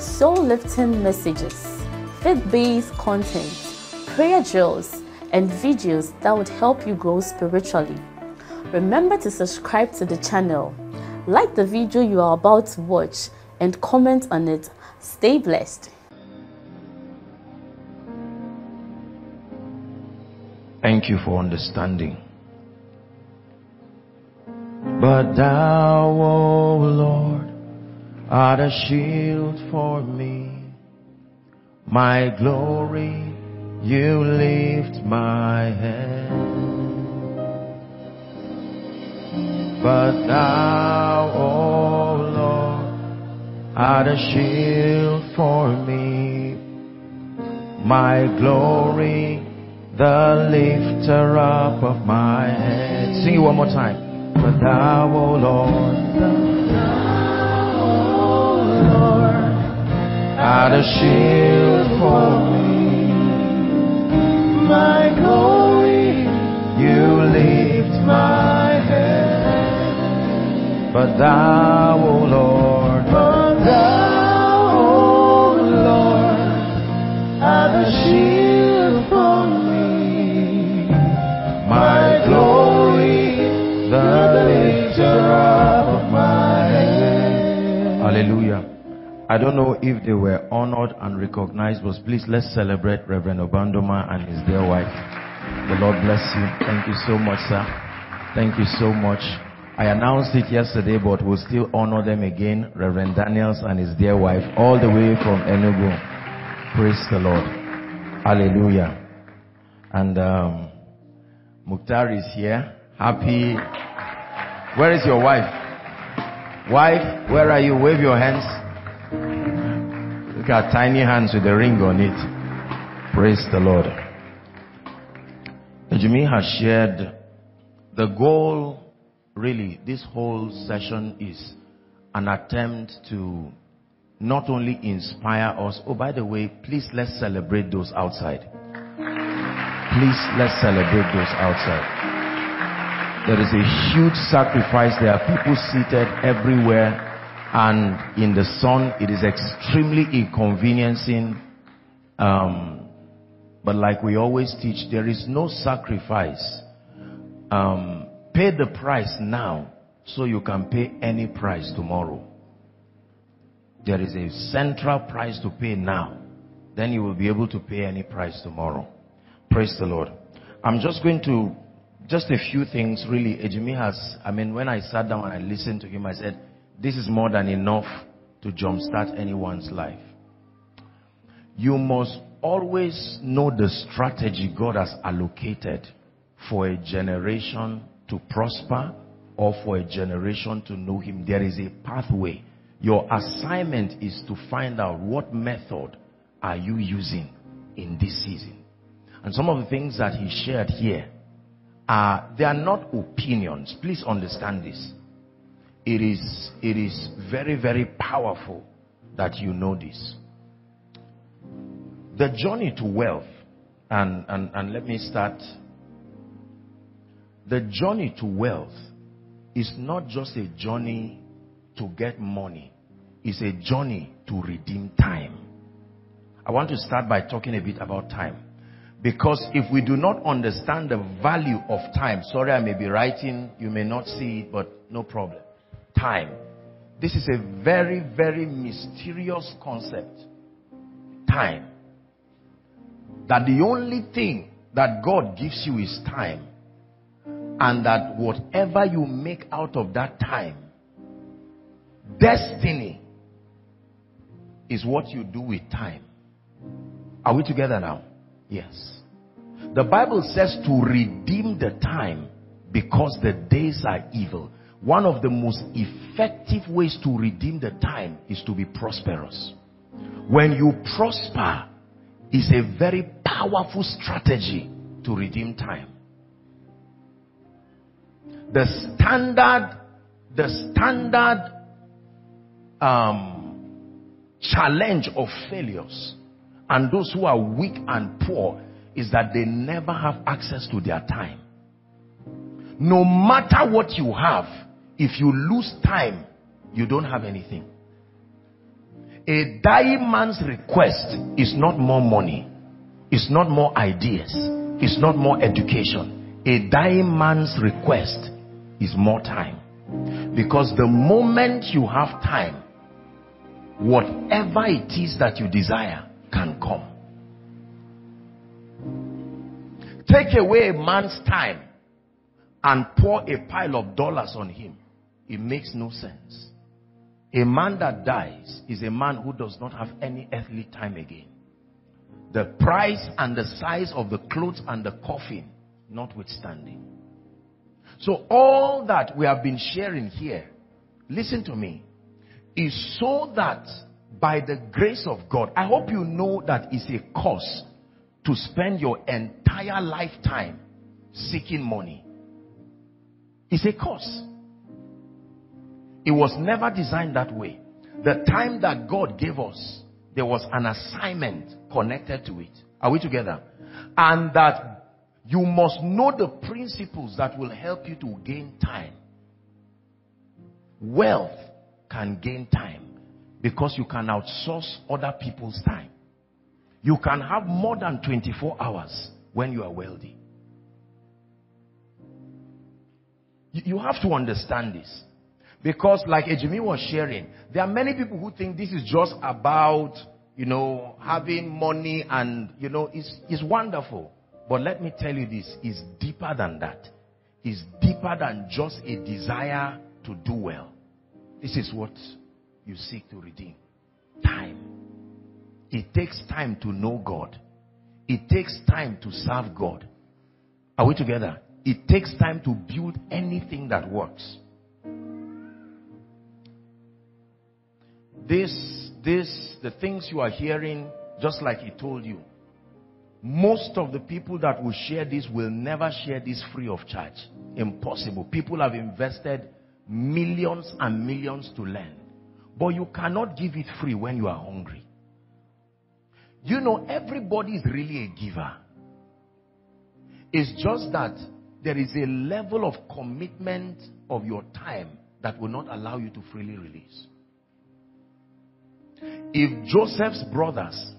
soul-lifting messages, faith-based content, prayer drills, and videos that would help you grow spiritually. Remember to subscribe to the channel, like the video you are about to watch, and comment on it. Stay blessed. Thank you for understanding. But thou, O Lord, art a shield for me, my glory, you lift my hand. But thou, O Lord, art a shield for me, my glory, the lifter up of my head. Sing it one more time. But thou, O Lord, art a shield for me, my glory, you lift my head. But thou, O Lord, art a shield for me, my glory, the lifter up of my head. Hallelujah. I don't know if they were honored and recognized, but please let's celebrate Reverend Obandoma and his dear wife. The Lord bless you. Thank you so much, sir. Thank you so much. I announced it yesterday, but we'll still honor them again, Reverend Daniels and his dear wife, all the way from Enugu. Praise the Lord. Hallelujah. And Mukhtar is here. Happy. Where is your wife? Wife, where are you? Wave your hands. Look at tiny hands with a ring on it. Praise the Lord. Ejimi has shared the goal, really, this whole session is an attempt to not only inspire us. Oh, by the way, please let's celebrate those outside. Please let's celebrate those outside. There is a huge sacrifice. There are people seated everywhere, and in the sun it is extremely inconveniencing, but like we always teach, there is no sacrifice. Pay the price now so you can pay any price tomorrow. There is a central price to pay now, then you will be able to pay any price tomorrow. Praise the Lord. I'm just going to a few things, really. Ejimi has, when I sat down and I listened to him, I said, this is more than enough to jumpstart anyone's life. You must always know the strategy God has allocated for a generation to prosper or for a generation to know him. There is a pathway. Your assignment is to find out what method are you using in this season. And some of the things that he shared here, they are not opinions. Please understand this. It is very, very powerful that you know this. The journey to wealth, and let me start. The journey to wealth is not just a journey to get money. It's a journey to redeem time. I want to start by talking a bit about time. Because if we do not understand the value of time, sorry, I may be writing, you may not see it, but no problem. Time. This is a very, very mysterious concept. Time. That the only thing that God gives you is time. And that whatever you make out of that time, destiny is what you do with time. Are we together now? Yes. The Bible says to redeem the time because the days are evil. One of the most effective ways to redeem the time is to be prosperous. When you prosper, it's a very powerful strategy to redeem time. The standard challenge of failures and those who are weak and poor is that they never have access to their time. No matter what you have, if you lose time, you don't have anything. A dying man's request is not more money, it's not more ideas, it's not more education. A dying man's request is more time. Because the moment you have time, whatever it is that you desire can come. Take away a man's time and pour a pile of dollars on him. It makes no sense. A man that dies is a man who does not have any earthly time again. The price and the size of the clothes and the coffin notwithstanding. So all that we have been sharing here, listen to me, is so that by the grace of God, I hope you know that it's a curse to spend your entire lifetime seeking money. It's a curse. It was never designed that way. The time that God gave us, there was an assignment connected to it. Are we together? And that you must know the principles that will help you to gain time. Wealth can gain time because you can outsource other people's time. You can have more than 24 hours when you are wealthy. You have to understand this. Because like Ejimi was sharing, there are many people who think this is just about, having money and, it's wonderful. But let me tell you this, it's deeper than that. It's deeper than just a desire to do well. This is what you seek to redeem. Time. It takes time to know God. It takes time to serve God. Are we together? It takes time to build anything that works. The things you are hearing, just like he told you, most of the people that will share this will never share this free of charge. Impossible. People have invested millions and millions to learn. But you cannot give it free when you are hungry. Everybody is really a giver. It's just that there is a level of commitment of your time that will not allow you to freely release. If Joseph's brothers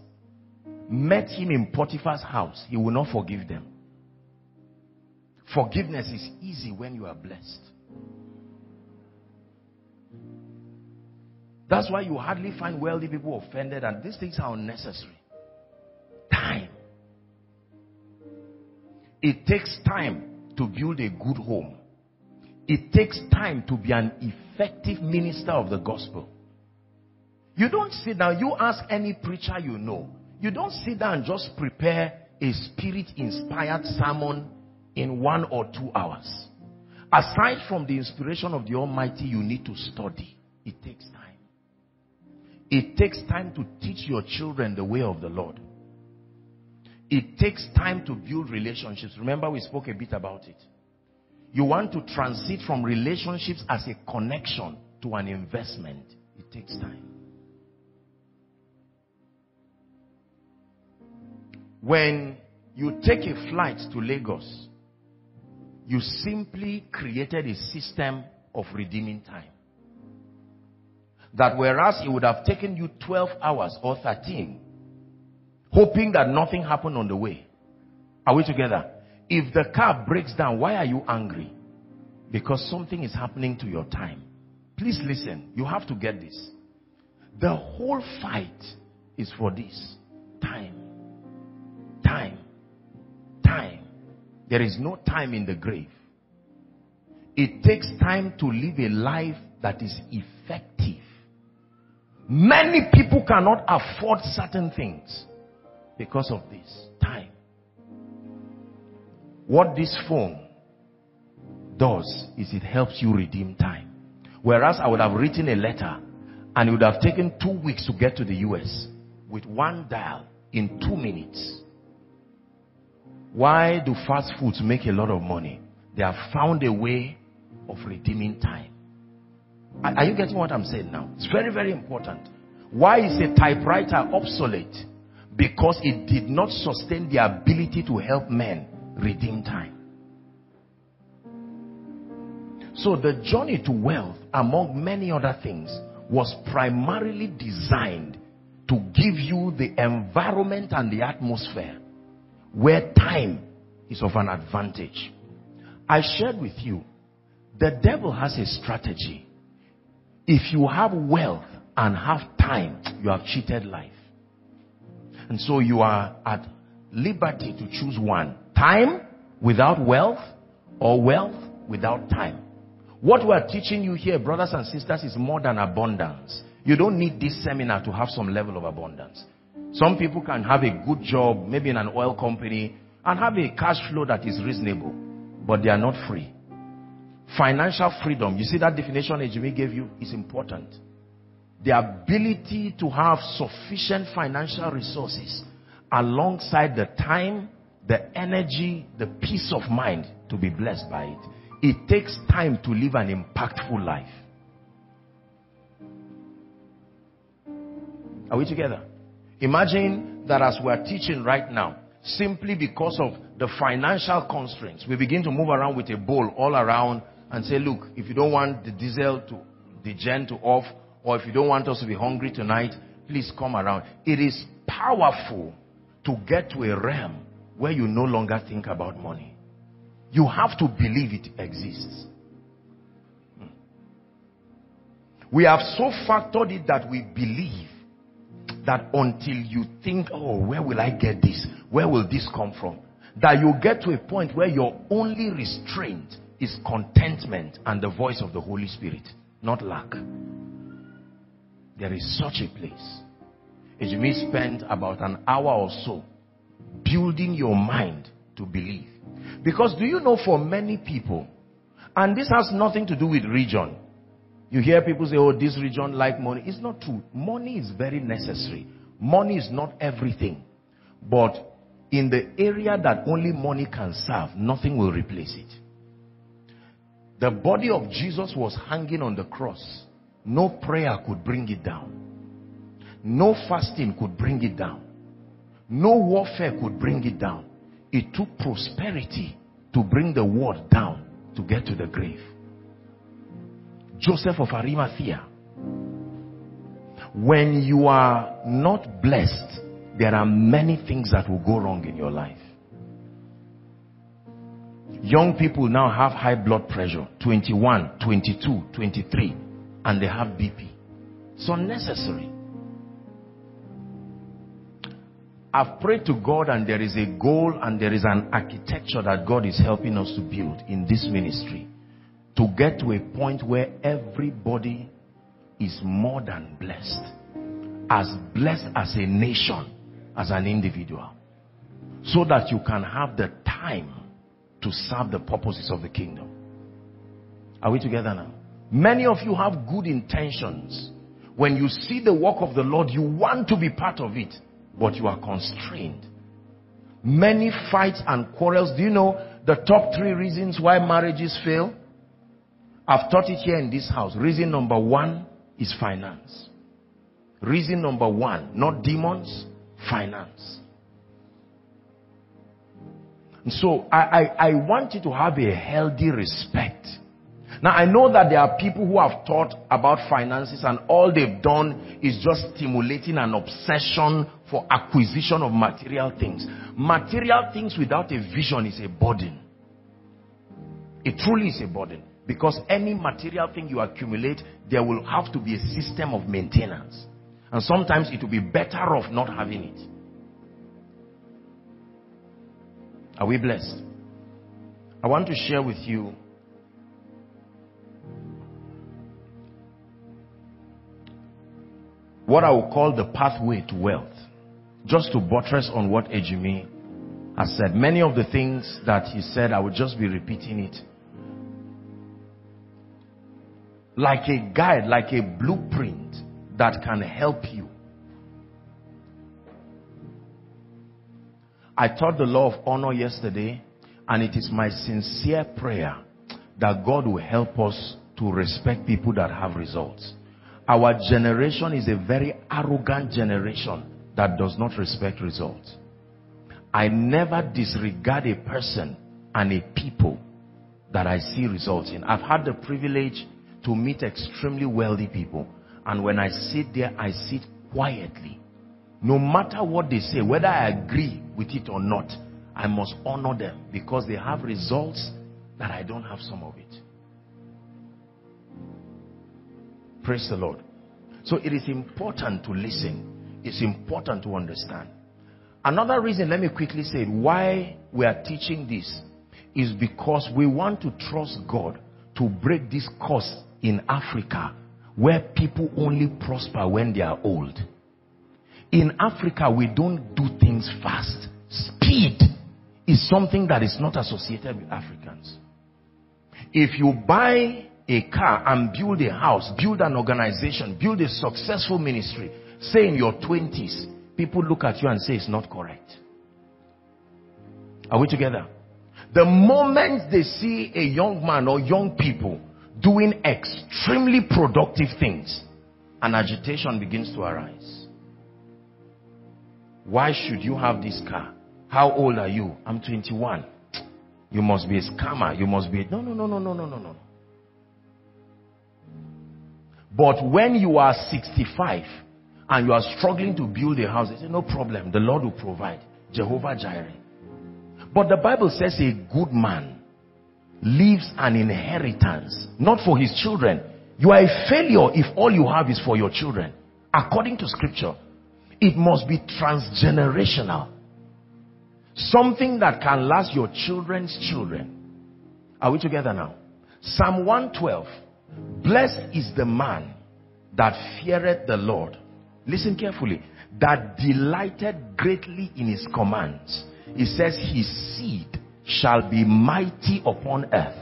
met him in Potiphar's house, he will not forgive them. Forgiveness is easy when you are blessed. That's why you hardly find wealthy people offended, and these things are unnecessary. Time. It takes time to build a good home. It takes time to be an effective minister of the gospel. You don't sit down, you ask any preacher you know. You don't sit down and just prepare a spirit-inspired sermon in 1 or 2 hours. Aside from the inspiration of the Almighty, you need to study. It takes time. It takes time to teach your children the way of the Lord. It takes time to build relationships. Remember, we spoke a bit about it. You want to transit from relationships as a connection to an investment. It takes time. When you take a flight to Lagos, you simply created a system of redeeming time. That whereas it would have taken you 12 hours or 13, hoping that nothing happened on the way. Are we together? If the car breaks down, why are you angry? Because something is happening to your time. Please listen. You have to get this. The whole fight is for this. Time. Time. Time. There is no time in the grave. It takes time to live a life that is effective. Many people cannot afford certain things because of this. Time. What this phone does is it helps you redeem time. Whereas I would have written a letter and it would have taken 2 weeks to get to the US. with one dial in 2 minutes. Why do fast foods make a lot of money? They have found a way of redeeming time. Are you getting what I'm saying now? It's very, very important. Why is a typewriter obsolete? Because it did not sustain the ability to help men redeem time. So the journey to wealth, among many other things, was primarily designed to give you the environment and the atmosphere where time is of an advantage. I shared with you, the devil has a strategy. If you have wealth and have time, you have cheated life. And so you are at liberty to choose one. Time without wealth, or wealth without time. What we are teaching you here, brothers and sisters, is more than abundance. You don't need this seminar to have some level of abundance. Some people can have a good job, maybe in an oil company, and have a cash flow that is reasonable, but they are not free. Financial freedom, you see that definition Ejimi gave you, is important. The ability to have sufficient financial resources alongside the time, the energy, the peace of mind to be blessed by it. It takes time to live an impactful life. Are we together? Imagine that as we are teaching right now, simply because of the financial constraints, we begin to move around with a bowl all around and say, look, if you don't want the diesel to, the gen to off, or if you don't want us to be hungry tonight, please come around. It is powerful to get to a realm where you no longer think about money. You have to believe it exists. We have so factored it that we believe that until you think, oh, where will I get this? Where will this come from? That you get to a point where your only restraint is contentment and the voice of the Holy Spirit, not lack. There is such a place. Ejimi spent about an hour or so building your mind to believe. Because do you know, for many people, and this has nothing to do with region. You hear people say, oh, this region like money. It's not true. Money is very necessary. Money is not everything. But in the area that only money can serve, nothing will replace it. The body of Jesus was hanging on the cross. No prayer could bring it down. No fasting could bring it down. No warfare could bring it down. It took prosperity to bring the word down to get to the grave. Joseph of Arimathea. When you are not blessed, there are many things that will go wrong in your life. Young people now have high blood pressure, 21, 22, 23, and they have BP. It's unnecessary. I've prayed to God, and there is a goal and there is an architecture that God is helping us to build in this ministry, to get to a point where everybody is more than blessed as a nation, as an individual, so that you can have the time to serve the purposes of the kingdom. Are we together now? Many of you have good intentions. When you see the work of the Lord, you want to be part of it, but you are constrained. Many fights and quarrels. Do you know the top 3 reasons why marriages fail? I've taught it here in this house. Reason number 1 is finance. Reason number 1, not demons, finance. And so I want you to have a healthy respect. Now, I know that there are people who have taught about finances and all they've done is just stimulating an obsession for acquisition of material things. Material things without a vision is a burden. It truly is a burden. Because any material thing you accumulate, there will have to be a system of maintenance. And sometimes it will be better off not having it. Are we blessed? I want to share with you what I will call the pathway to wealth, just to buttress on what Ejimi has said. Many of the things that he said, I would just be repeating it. Like a guide, like a blueprint that can help you I taught the law of honor yesterday, and it is my sincere prayer that God will help us to respect people that have results. Our generation is a very arrogant generation that does not respect results. I never disregard a person and a people that I see results in. I've had the privilege to meet extremely wealthy people, and when I sit there, I sit quietly. No matter what they say, whether I agree with it or not, I must honor them because they have results that I don't have some of it. Praise the Lord. So it is important to listen. It's important to understand. Another reason, let me quickly say, why we are teaching this is because we want to trust God to break this curse in Africa where people only prosper when they are old. In Africa, we don't do things fast. Speed is something that is not associated with Africans. If you buy a car and build a house, build an organization, build a successful ministry, say in your 20s, people look at you and say it's not correct. Are we together? The moment they see a young man or young people doing extremely productive things, an agitation begins to arise. Why should you have this car? How old are you? I'm 21. You must be a scammer. You must be a... No, no, no, no, no, no, no, no. But when you are 65 and you are struggling to build a house, they say, no problem. The Lord will provide. Jehovah Jireh. But the Bible says a good man leaves an inheritance, not for his children. You are a failure if all you have is for your children. According to scripture, it must be transgenerational. Something that can last your children's children. Are we together now? Psalm 112. Blessed is the man that feareth the Lord. Listen carefully. That delighteth greatly in his commands. It says his seed shall be mighty upon earth.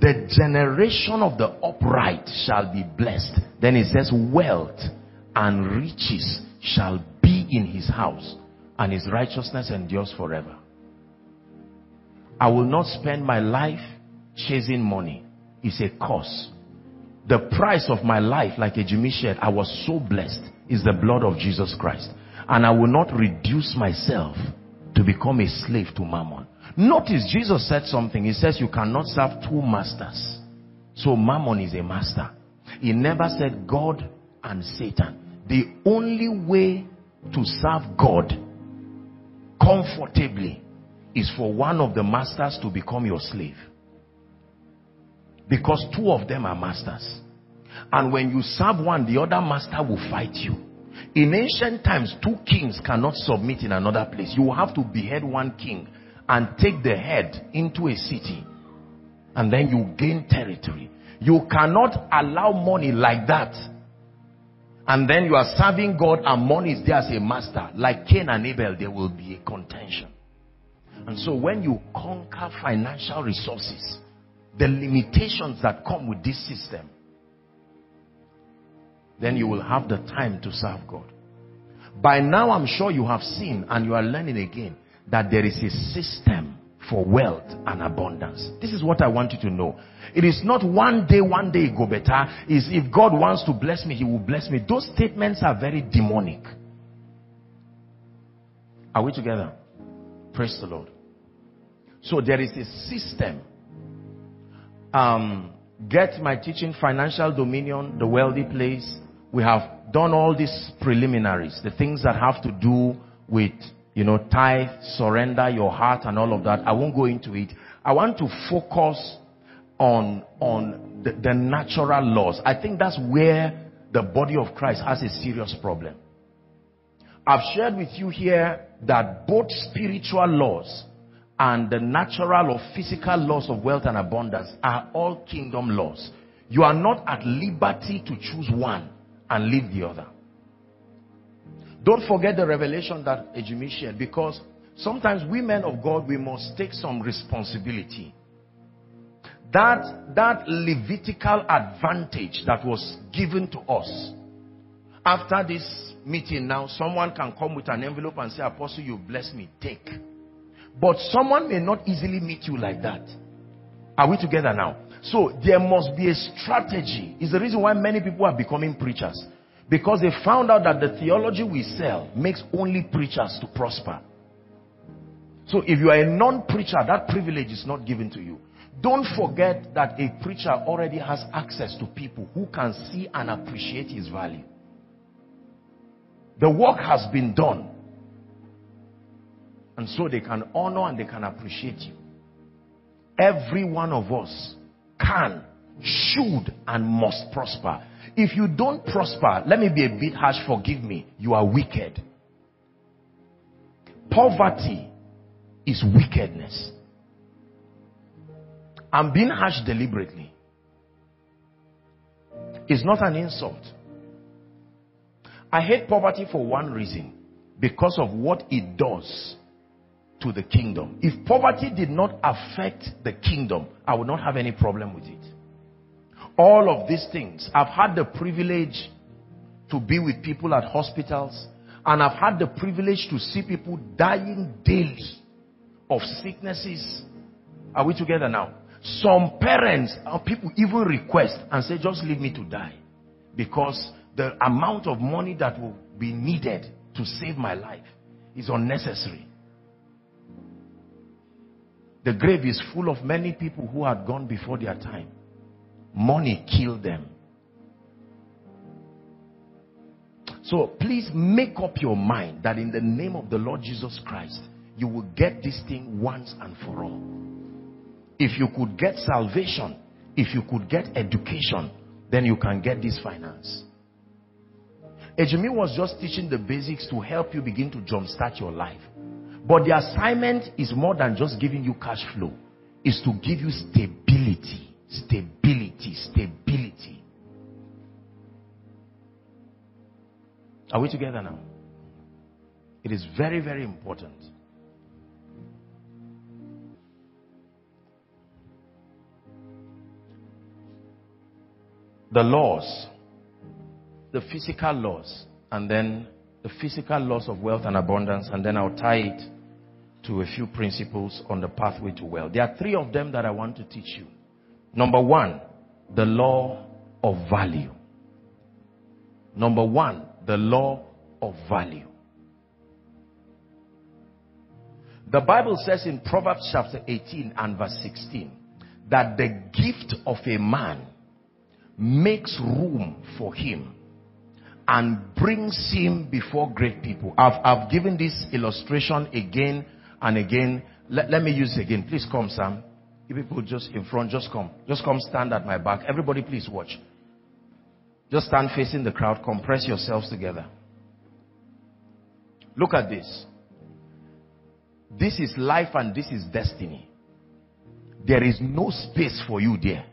The generation of the upright shall be blessed. Then it says wealth and riches shall be in his house, and his righteousness endures forever. I will not spend my life chasing money. It's a curse. The price of my life, like Ejimi shared, I was so blessed, is the blood of Jesus Christ. And I will not reduce myself to become a slave to Mammon. Notice Jesus said something. He says you cannot serve two masters. So Mammon is a master. He never said God and Satan. The only way to serve God comfortably is for one of the masters to become your slave. Because two of them are masters. And when you serve one, the other master will fight you. In ancient times, two kings cannot submit in another place. You will have to behead one king and take the head into a city. And then you gain territory. You cannot allow money like that. And then you are serving God and money is there as a master. Like Cain and Abel, there will be a contention. And so when you conquer financial resources, the limitations that come with this system, then you will have the time to serve God. By now, I'm sure you have seen and you are learning again that there is a system for wealth and abundance. This is what I want you to know. It is not one day it go better. It's if God wants to bless me, he will bless me. Those statements are very demonic. Are we together? Praise the Lord. So there is a system. Get my teaching, Financial Dominion, The Wealthy Place. We have done all these preliminaries, the things that have to do with, you know, tithe, surrender your heart and all of that. I won't go into it. I want to focus on the natural laws. I think that's where the body of Christ has a serious problem. I've shared with you here that both spiritual laws and the natural or physical laws of wealth and abundance are all kingdom laws. You are not at liberty to choose one and leave the other. Don't forget the revelation that Ejimi shared, because sometimes we men of God, we must take some responsibility. That Levitical advantage that was given to us. After this meeting now, someone can come with an envelope and say, Apostle, you bless me, take. But someone may not easily meet you like that. Are we together now? So there must be a strategy. It's the reason why many people are becoming preachers. Because they found out that the theology we sell makes only preachers to prosper. So if you are a non-preacher, that privilege is not given to you. Don't forget that a preacher already has access to people who can see and appreciate his value. The work has been done. And so they can honor and they can appreciate you. Every one of us can, should, and must prosper. If you don't prosper, let me be a bit harsh, forgive me, you are wicked. Poverty is wickedness. I'm being harsh deliberately. It's not an insult. I hate poverty for one reason, because of what it does to the kingdom. If poverty did not affect the kingdom, I would not have any problem with it. All of these things, I've had the privilege to be with people at hospitals, and I've had the privilege to see people dying daily of sicknesses. Are we together now? Some parents or people even request and say, just leave me to die, because the amount of money that will be needed to save my life is unnecessary. The grave is full of many people who had gone before their time. Money killed them. So please make up your mind that in the name of the Lord Jesus Christ, you will get this thing once and for all. If you could get salvation, if you could get education, then you can get this finance. Ejimi was just teaching the basics to help you begin to jumpstart your life. But the assignment is more than just giving you cash flow. It's to give you stability. Stability. Stability. Are we together now? It is very, very important. The laws. The physical laws. And then the physical laws of wealth and abundance. And then I'll tie it to a few principles on the pathway to wealth. There are three of them that I want to teach you. Number one, the law of value. Number one, the law of value. The Bible says in Proverbs chapter 18 and verse 16 that the gift of a man makes room for him and brings him before great people. I've given this illustration again and again. Let me use it again. Please come, Sam. You people just in front, just come. Just come stand at my back. Everybody please watch. Just stand facing the crowd. Compress yourselves together. Look at this. This is life and this is destiny. There is no space for you there.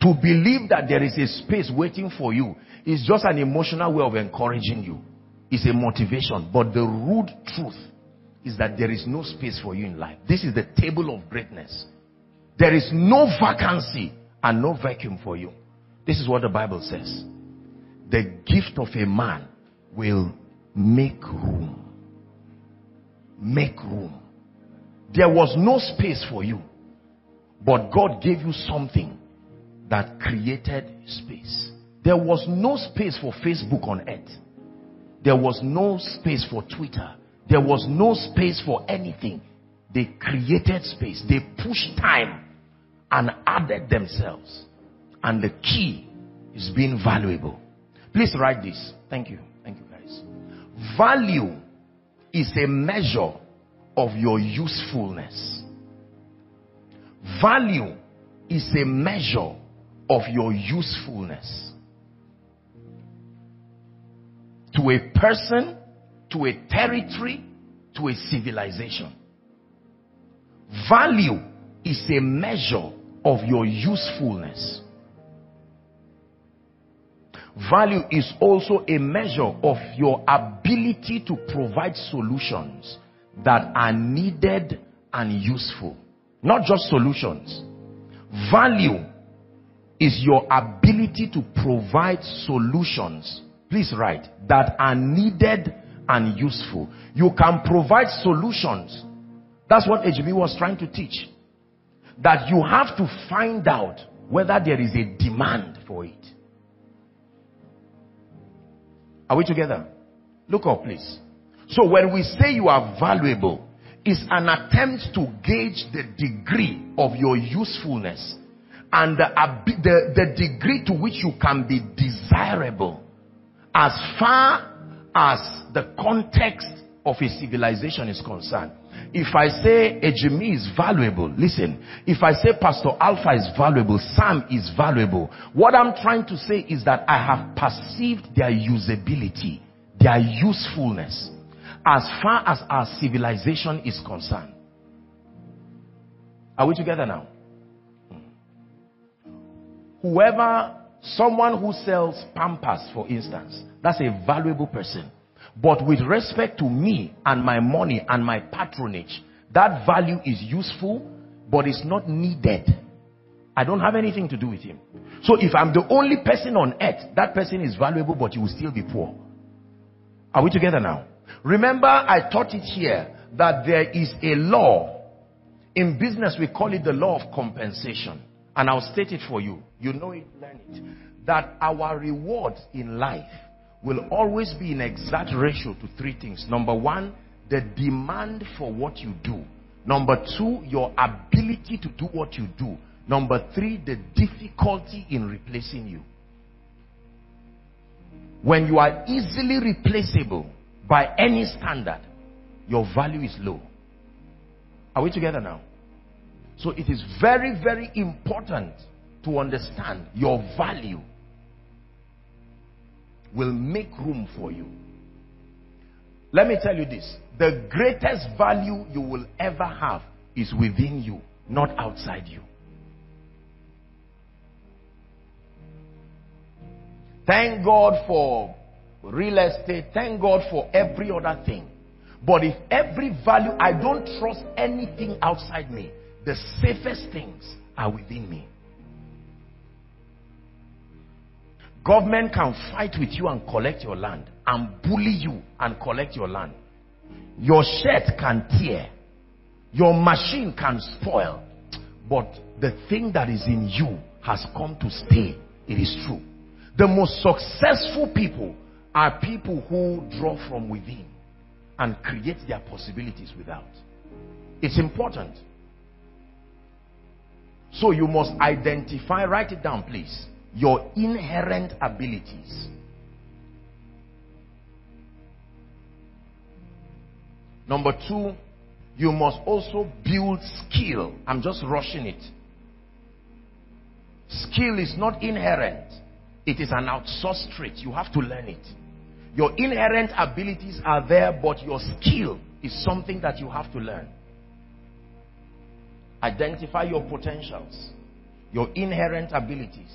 To believe that there is a space waiting for you is just an emotional way of encouraging you. It's a motivation. But the rude truth is that there is no space for you in life. This is the table of greatness. There is no vacancy and no vacuum for you. This is what the Bible says. The gift of a man will make room. Make room. There was no space for you, but God gave you something that created space. There was no space for Facebook on earth. There was no space for Twitter. There was no space for anything. They created space. They pushed time and added themselves. And the key is being valuable. Please write this. Thank you. Thank you, guys. Value is a measure of your usefulness. Value is a measure of your usefulness to a person, to a territory, to a civilization. Value is a measure of your usefulness. Value is also a measure of your ability to provide solutions that are needed and useful. Not just solutions. Value is your ability to provide solutions. Please write, that are needed and useful. You can provide solutions That's what Ejimi was trying to teach. That you have to find out whether there is a demand for it. Are we together? Look up, please. So when we say you are valuable, it's an attempt to gauge the degree of your usefulness and the degree to which you can be desirable as far as the context of a civilization is concerned. If I say Ejimi is valuable, listen, if I say Pastor Alpha is valuable, Sam is valuable, what I'm trying to say is that I have perceived their usability, their usefulness, as far as our civilization is concerned. Are we together now? Someone who sells Pampers, for instance, that's a valuable person. But with respect to me and my money and my patronage, that value is useful, but it's not needed. I don't have anything to do with him. So if I'm the only person on earth, that person is valuable, but you will still be poor. Are we together now? Remember, I taught it here that there is a law. In business, we call it the law of compensation. And I'll state it for you. You know it, learn it. That our rewards in life will always be in exact ratio to three things. Number one, the demand for what you do. Number two, your ability to do what you do. Number three, the difficulty in replacing you. When you are easily replaceable by any standard, your value is low. Are we together now? So it is very, very important to understand your value will make room for you. Let me tell you this. The greatest value you will ever have is within you, not outside you. Thank God for real estate. Thank God for every other thing. But if every value, I don't trust anything outside me. The safest things are within me. Government can fight with you and collect your land, and bully you and collect your land. Your shirt can tear. Your machine can spoil. But the thing that is in you has come to stay. It is true. The most successful people are people who draw from within and create their possibilities without. It's important. So you must identify, write it down please, your inherent abilities. Number two, you must also build skill. I'm just rushing it. Skill is not inherent. It is an outsourced trait. You have to learn it. Your inherent abilities are there, but your skill is something that you have to learn. Identify your potentials, your inherent abilities.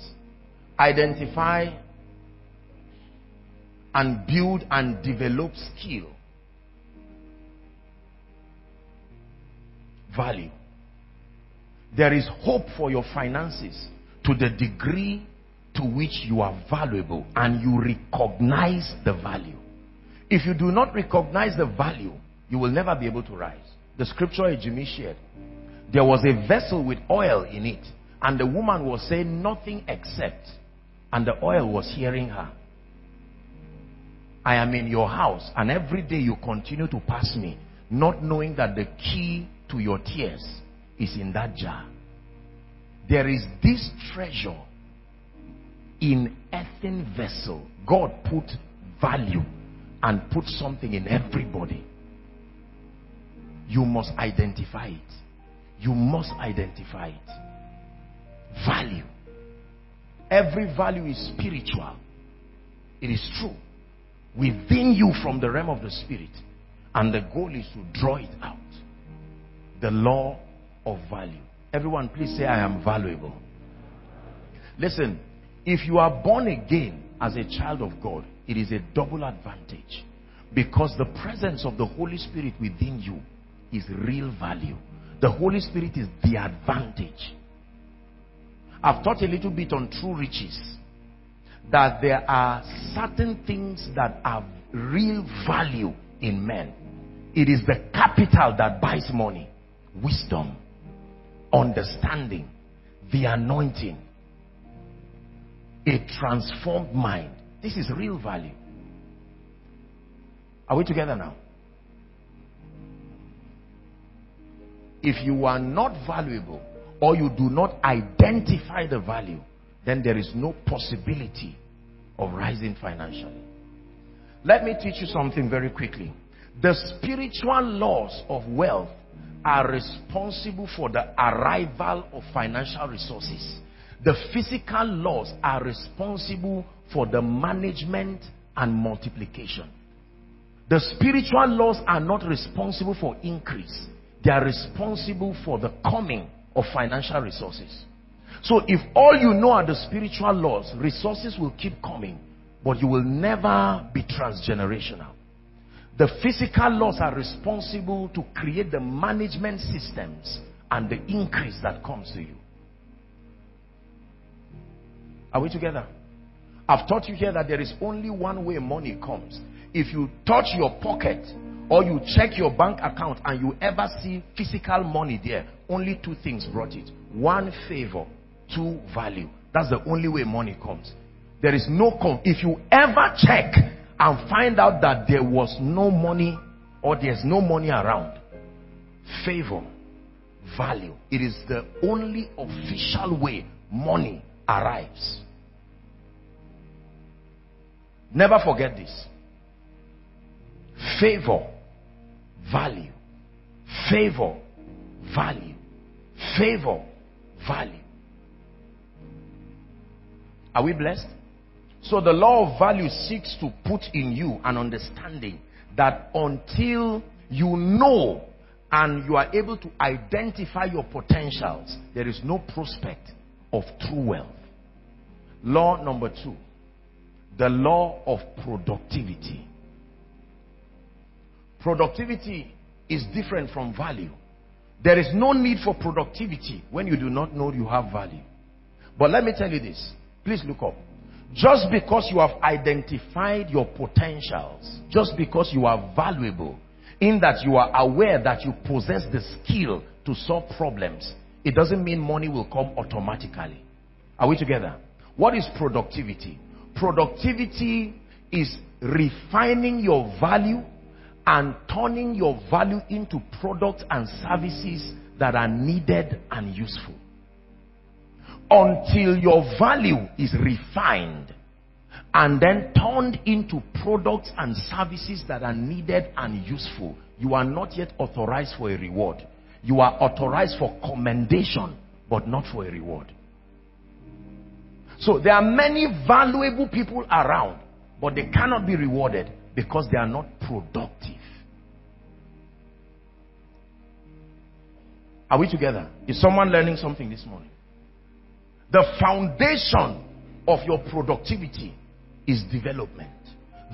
Identify and build and develop skill. Value. There is hope for your finances to the degree to which you are valuable and you recognize the value. If you do not recognize the value, you will never be able to rise. The scripture Ejimi shared, there was a vessel with oil in it, and the woman was saying nothing except, and the oil was hearing her. I am in your house, and every day you continue to pass me, not knowing that the key to your tears is in that jar. There is this treasure in earthen vessel. God put value and put something in everybody. You must identify it. You must identify it. Value. Every value is spiritual. It is true. Within you from the realm of the spirit. And the goal is to draw it out. The law of value. Everyone please say, I am valuable. Listen, if you are born again as a child of God, it is a double advantage. Because the presence of the Holy Spirit within you is real value. The Holy Spirit is the advantage. I've taught a little bit on true riches. That there are certain things that have real value in men. It is the capital that buys money. wisdom, understanding, the anointing, a transformed mind. This is real value. Are we together now? If you are not valuable, or you do not identify the value, then there is no possibility of rising financially. Let me teach you something very quickly. The spiritual laws of wealth are responsible for the arrival of financial resources. The physical laws are responsible for the management and multiplication. The spiritual laws are not responsible for increase. They are responsible for the coming of financial resources. So if all you know are the spiritual laws, resources will keep coming, but you will never be transgenerational. The physical laws are responsible to create the management systems and the increase that comes to you. Are we together? I've taught you here that there is only one way money comes. If you touch your pocket or you check your bank account and you ever see physical money there, only two things brought it. One, favor. Two, value. That's the only way money comes. There is no if you ever check and find out that there was no money or there's no money around, favor, value. It is the only official way money arrives. Never forget this. Favor, value. Favor, value. Favor, value. Are we blessed? So the law of value seeks to put in you an understanding that until you know and you are able to identify your potentials, there is no prospect of true wealth. Law number two, the law of productivity. Productivity is different from value. There is no need for productivity when you do not know you have value. But let me tell you this. Please look up. Just because you have identified your potentials, just because you are valuable, in that you are aware that you possess the skill to solve problems, it doesn't mean money will come automatically. Are we together? What is productivity? Productivity is refining your value and turning your value into products and services that are needed and useful. Until your value is refined and then turned into products and services that are needed and useful, you are not yet authorized for a reward. You are authorized for commendation, but not for a reward. So there are many valuable people around, but they cannot be rewarded because they are not productive. Are we together? Is someone learning something this morning? The foundation of your productivity is development.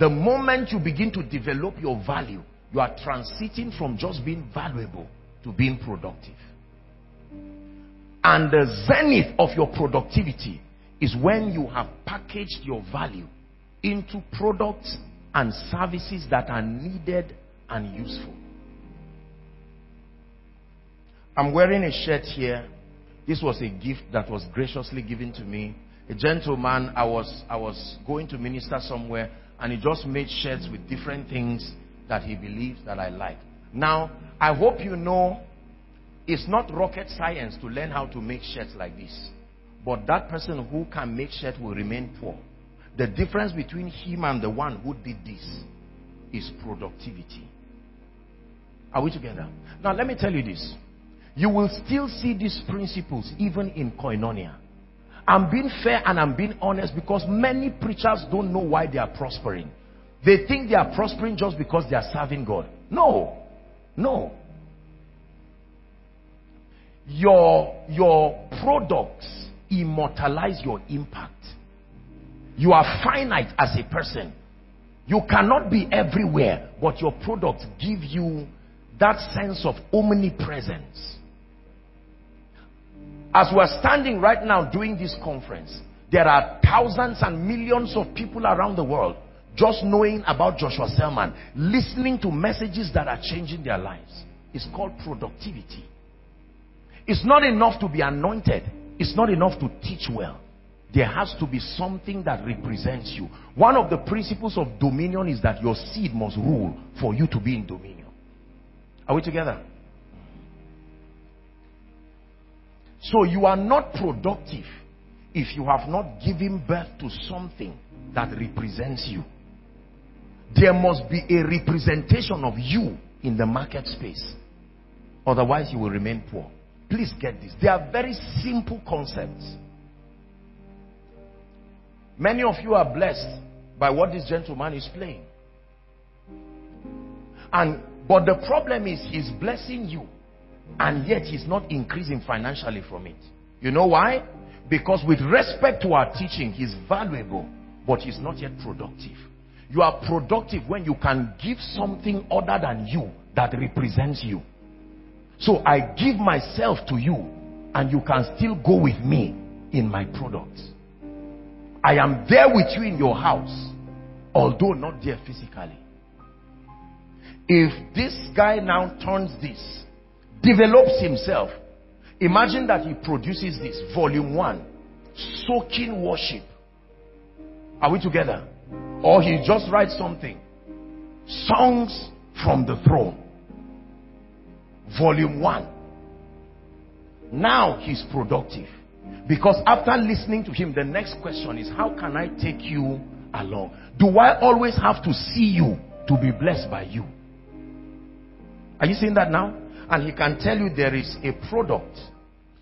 The moment you begin to develop your value, you are transiting from just being valuable to being productive. And the zenith of your productivity is when you have packaged your value into products and services that are needed and useful. I'm wearing a shirt here. This was a gift that was graciously given to me. A gentleman, I was going to minister somewhere, and he just made shirts with different things that he believes that I like. Now, I hope you know, it's not rocket science to learn how to make shirts like this. But that person who can make shirts will remain poor. The difference between him and the one who did this is productivity. Are we together? Now, let me tell you this. You will still see these principles even in Koinonia. I'm being fair and I'm being honest because many preachers don't know why they are prospering. They think they are prospering just because they are serving God. No. No. Your products immortalize your impact. You are finite as a person. You cannot be everywhere, but your products give you that sense of omnipresence. As we are standing right now doing this conference, there are thousands and millions of people around the world just knowing about Joshua Selman, listening to messages that are changing their lives. It's called productivity. It's not enough to be anointed. It's not enough to teach well. There has to be something that represents you. One of the principles of dominion is that your seed must rule for you to be in dominion. Are we together? So you are not productive if you have not given birth to something that represents you. There must be a representation of you in the market space. Otherwise, you will remain poor. Please get this. They are very simple concepts. Many of you are blessed by what this gentleman is playing. But the problem is, he's blessing you, and yet he's not increasing financially from it. You know why? Because with respect to our teaching, he's valuable, but he's not yet productive. You are productive when you can give something other than you that represents you. So I give myself to you, and you can still go with me in my products. I am there with you in your house, although not there physically. If this guy now turns this, develops himself, imagine that he produces this, Volume 1, soaking worship. Are we together? Or he just writes something, Songs from the Throne, Volume 1. Now he's productive, because after listening to him, the next question is, how can I take you along? Do I always have to see you to be blessed by you? Are you seeing that now? And he can tell you there is a product.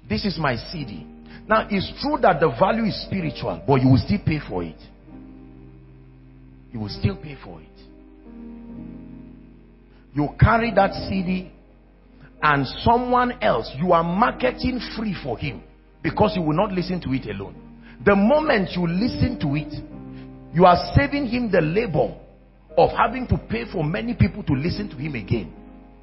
This is my CD. Now, it's true that the value is spiritual, but you will still pay for it. You will still pay for it. You carry that CD, and someone else, you are marketing free for him, because you will not listen to it alone. The moment you listen to it, you are saving him the labor of having to pay for many people to listen to him again.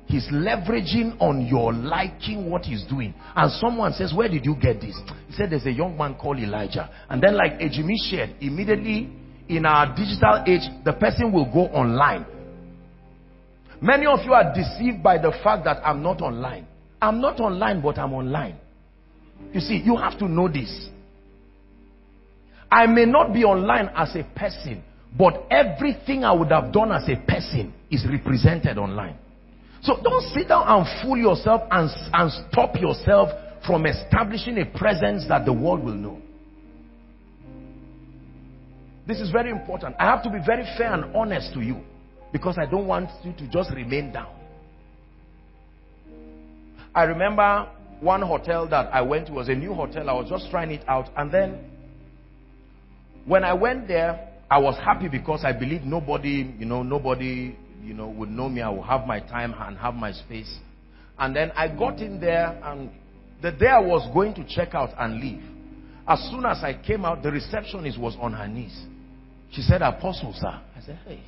He's leveraging on your liking what he's doing. And someone says, where did you get this? He said, there's a young man called Elijah. And then, like Ejimi shared, immediately in our digital age, the person will go online. Many of you are deceived by the fact that I'm not online. I'm not online, but I'm online. You see, you have to know this. I may not be online as a person, but everything I would have done as a person is represented online. So don't sit down and fool yourself and stop yourself from establishing a presence that the world will know. This is very important. I have to be very fair and honest to you, because I don't want you to just remain down. I remember one hotel that I went to was a new hotel. I was just trying it out. And then when I went there, I was happy, because I believe nobody would know me. I will have my time and have my space. And then I got in there, and the day I was going to check out and leave, as soon as I came out, the receptionist was on her knees. She said, Apostle, sir. I said, hey,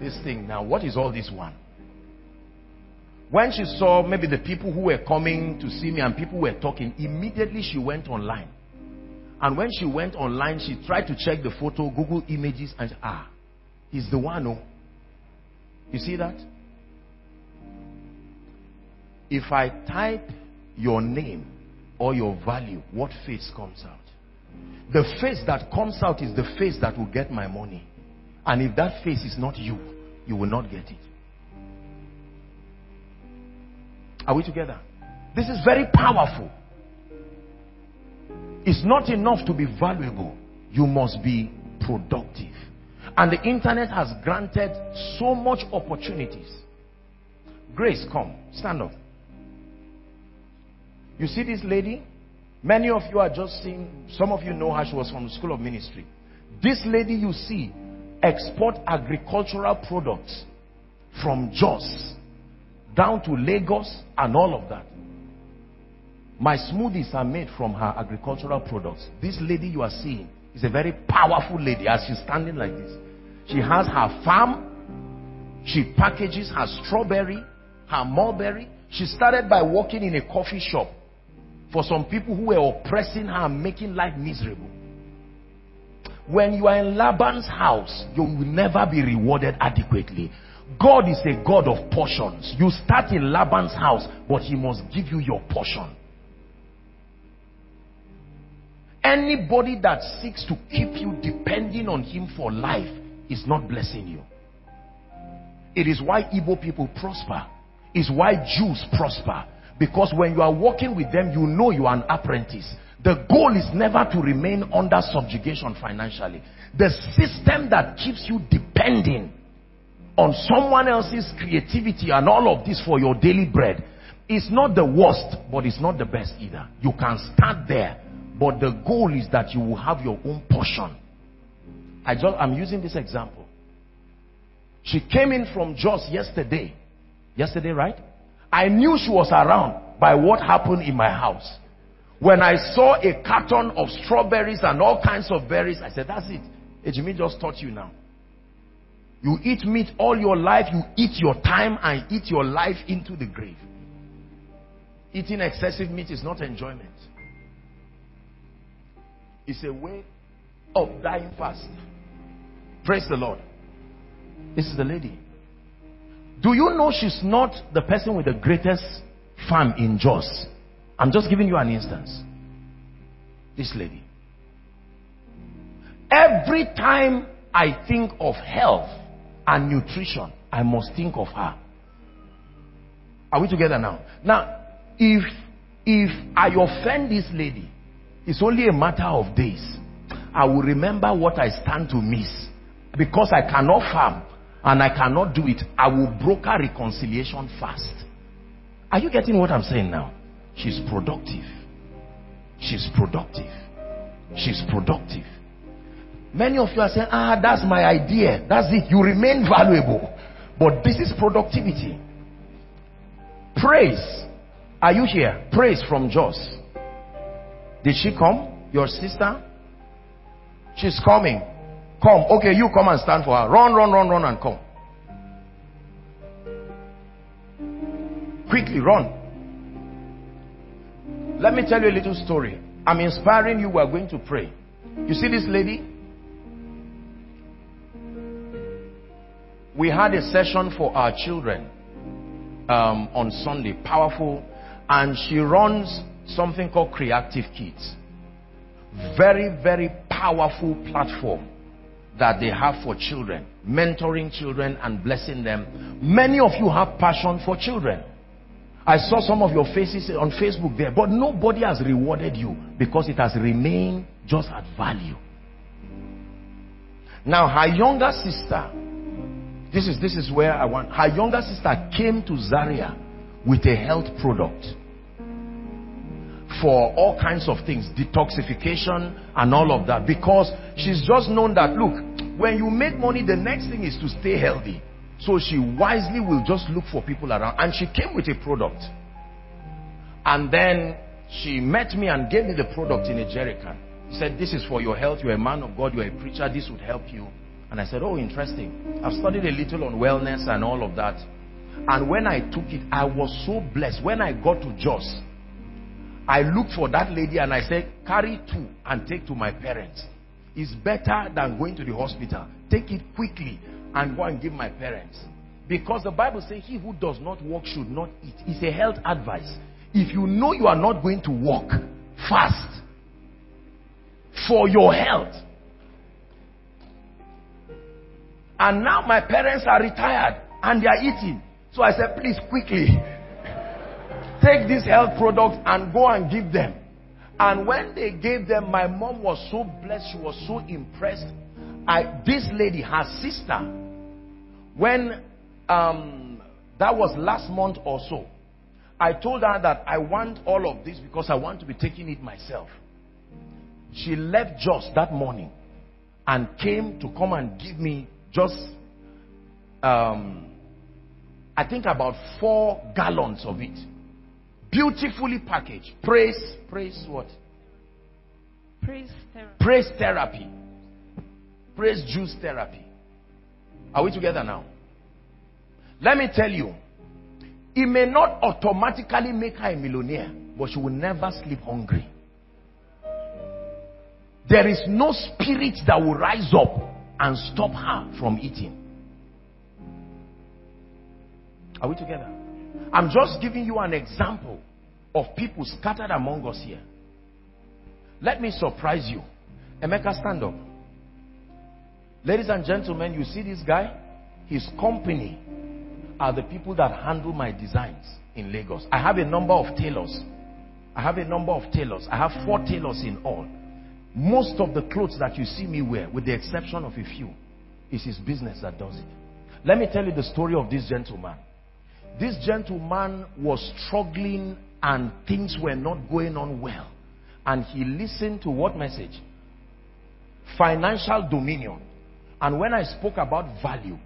this thing now, what is all this one? When she saw maybe the people who were coming to see me and people were talking, immediately she went online. And when she went online, she tried to check the photo, Google images, and he's the one who... You see that? If I type your name or your value, what face comes out? The face that comes out is the face that will get my money. And if that face is not you, you will not get it. Are we together? This is very powerful. It's not enough to be valuable. You must be productive. And the internet has granted so much opportunities. Grace, come. Stand up. You see this lady? Many of you are just seeing, some of you know her, she was from the School of Ministry. This lady you see export agricultural products from Jos down to Lagos and all of that. My smoothies are made from her agricultural products. This lady you are seeing is a very powerful lady. As she's standing like this, she has her farm, she packages her strawberry, her mulberry. She started by working in a coffee shop for some people who were oppressing her and making life miserable. When you are in Laban's house, you will never be rewarded adequately. God is a God of portions. You start in Laban's house, but he must give you your portion. Anybody that seeks to keep you depending on him for life is not blessing you. It is why Igbo people prosper. It's why Jews prosper. Because when you are working with them, you know you are an apprentice. The goal is never to remain under subjugation financially. The system that keeps you depending on someone else's creativity and all of this for your daily bread is not the worst, but it's not the best either. You can start there, but the goal is that you will have your own portion. I'm using this example. She came in from Jos yesterday. Yesterday, right? I knew she was around by what happened in my house. When I saw a carton of strawberries and all kinds of berries, I said, that's it. Ejimi just taught you now. You eat meat all your life, you eat your time and eat your life into the grave. Eating excessive meat is not enjoyment. It's a way of dying fast. Praise the Lord. This is the lady. Do you know she's not the person with the greatest farm in Jos? I'm just giving you an instance. This lady. Every time I think of health and nutrition, I must think of her. Are we together now? Now, if I offend this lady, it's only a matter of days. I will remember what I stand to miss. Because I cannot farm and I cannot do it, I will broker reconciliation fast. Are you getting what I'm saying now? She's productive. She's productive. She's productive. Many of you are saying, that's my idea. That's it. You remain valuable. But this is productivity. Praise. Are you here? Praise from Jos. Did she come? Your sister? She's coming. Come. Okay, you come and stand for her. Run and come. Quickly, run. Let me tell you a little story. I'm inspiring you. We are going to pray. You see this lady? We had a session for our children on Sunday. Powerful. And she runs something called Creative Kids. Very, very powerful platform that they have for children. Mentoring children and blessing them. Many of you have passion for children. I saw some of your faces on Facebook there, but nobody has rewarded you because it has remained just at value. Now, her younger sister, this is where I want, her younger sister came to Zaria with a health product for all kinds of things, detoxification and all of that, because she's just known that, look, when you make money, the next thing is to stay healthy. So she wisely will just look for people around. And she came with a product. And then she met me and gave me the product in a jerry can. She said, this is for your health. You're a man of God. You're a preacher. This would help you. And I said, oh, interesting. I've studied a little on wellness and all of that. And when I took it, I was so blessed. When I got to Jos, I looked for that lady and I said, carry two and take to my parents. It's better than going to the hospital. Take it quickly and go and give my parents, because the Bible says he who does not work should not eat. It's a health advice. If you know you are not going to work, fast for your health. And now my parents are retired and they are eating, so I said, please quickly take this health product and go and give them. And when they gave them, my mom was so blessed. She was so impressed. This lady, her sister, when that was last month or so, I told her that I want all of this because I want to be taking it myself. She left Jos that morning and came to come and give me just, I think about 4 gallons of it. Beautifully packaged. Praise what? Praise therapy. Praise therapy. Praise juice therapy. Are we together now? Let me tell you, it may not automatically make her a millionaire, but she will never sleep hungry. There is no spirit that will rise up and stop her from eating. Are we together? I'm just giving you an example of people scattered among us here. Let me surprise you. Emeka, stand up. Ladies and gentlemen, you see this guy? His company are the people that handle my designs in Lagos. I have a number of tailors. I have 4 tailors in all. Most of the clothes that you see me wear, with the exception of a few, is his business that does it. Let me tell you the story of this gentleman. This gentleman was struggling and things were not going on well. And he listened to what message? Financial Dominion. And when I spoke about value,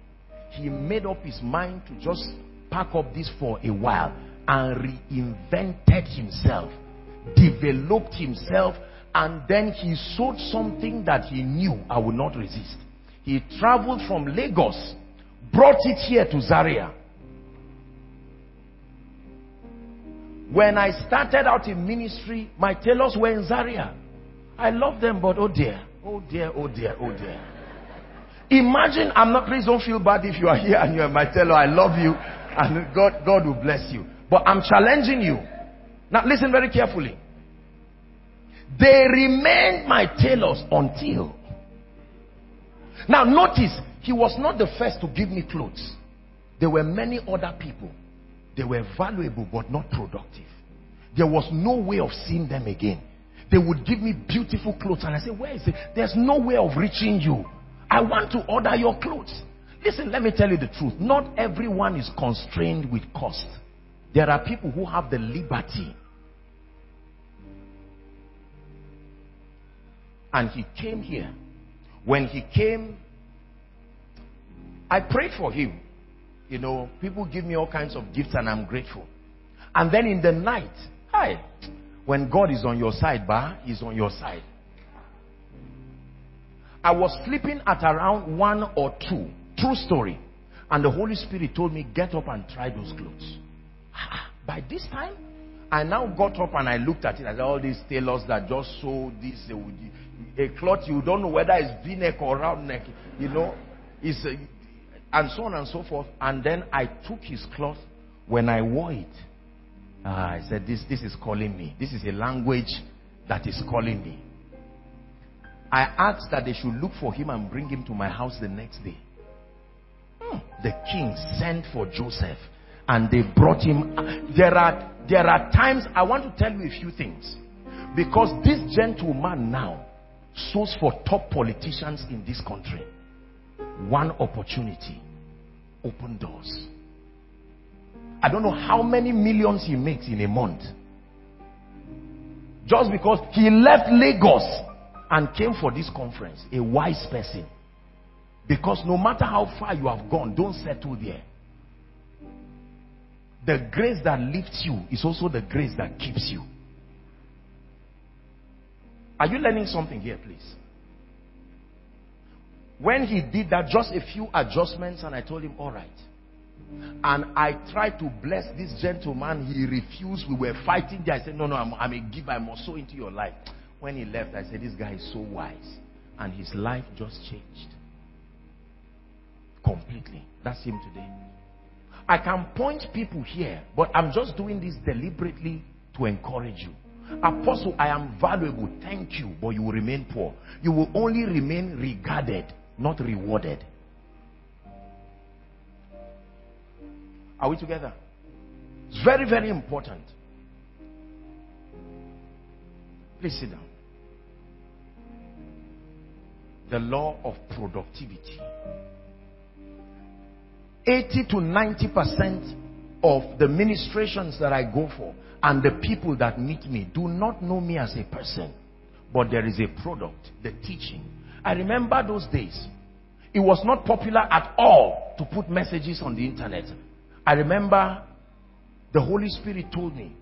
he made up his mind to just pack up this for a while and reinvented himself, developed himself, and then he sold something that he knew I would not resist. He traveled from Lagos, brought it here to Zaria. When I started out in ministry, my tailors were in Zaria. I love them, but oh dear, oh dear, oh dear, oh dear. Imagine, I'm not, please don't feel bad if you are here and you are my tailor. I love you and God will bless you. But I'm challenging you. Now listen very carefully. They remained my tailors until... Now notice, he was not the first to give me clothes. There were many other people. They were valuable but not productive. There was no way of seeing them again. They would give me beautiful clothes and I say, where is it? There's no way of reaching you. I want to order your clothes. Listen, let me tell you the truth. Not everyone is constrained with cost. There are people who have the liberty. And he came here. When he came, I prayed for him. You know, people give me all kinds of gifts and I'm grateful. And then in the night, when God is on your side, he's on your side. I was sleeping at around 1 or 2. True story. And the Holy Spirit told me, get up and try those clothes. By this time, I now got up and I looked at it. I said, all these tailors that just sew this, a cloth, you don't know whether it's V-neck or round neck, you know, and so on and so forth. And then I took his cloth. When I wore it, I said, this is calling me. This is a language that is calling me. I asked that they should look for him and bring him to my house the next day. The king sent for Joseph and they brought him. There are times, I want to tell you a few things. Because this gentleman now source for top politicians in this country. One opportunity, open doors. I don't know how many millions he makes in a month. Just because he left Lagos and came for this conference, a wise person. Because no matter how far you have gone, don't settle there. The grace that lifts you is also the grace that keeps you. Are you learning something here, please? When he did that, just a few adjustments and I told him, all right. And I tried to bless this gentleman. He refused. We were fighting there. I said, no, I'm a giver. I must sow into your life. When he left, I said, this guy is so wise. And his life just changed. Completely. That's him today. I can point people here, but I'm just doing this deliberately to encourage you. Apostle, I am valuable, thank you, but you will remain poor. You will only remain regarded, not rewarded. Are we together? It's very, very important. Please sit down. The law of productivity. 80 to 90% of the ministrations that I go for and the people that meet me do not know me as a person, but there is a product, the teaching. I remember those days. It was not popular at all to put messages on the internet. I remember the Holy Spirit told me,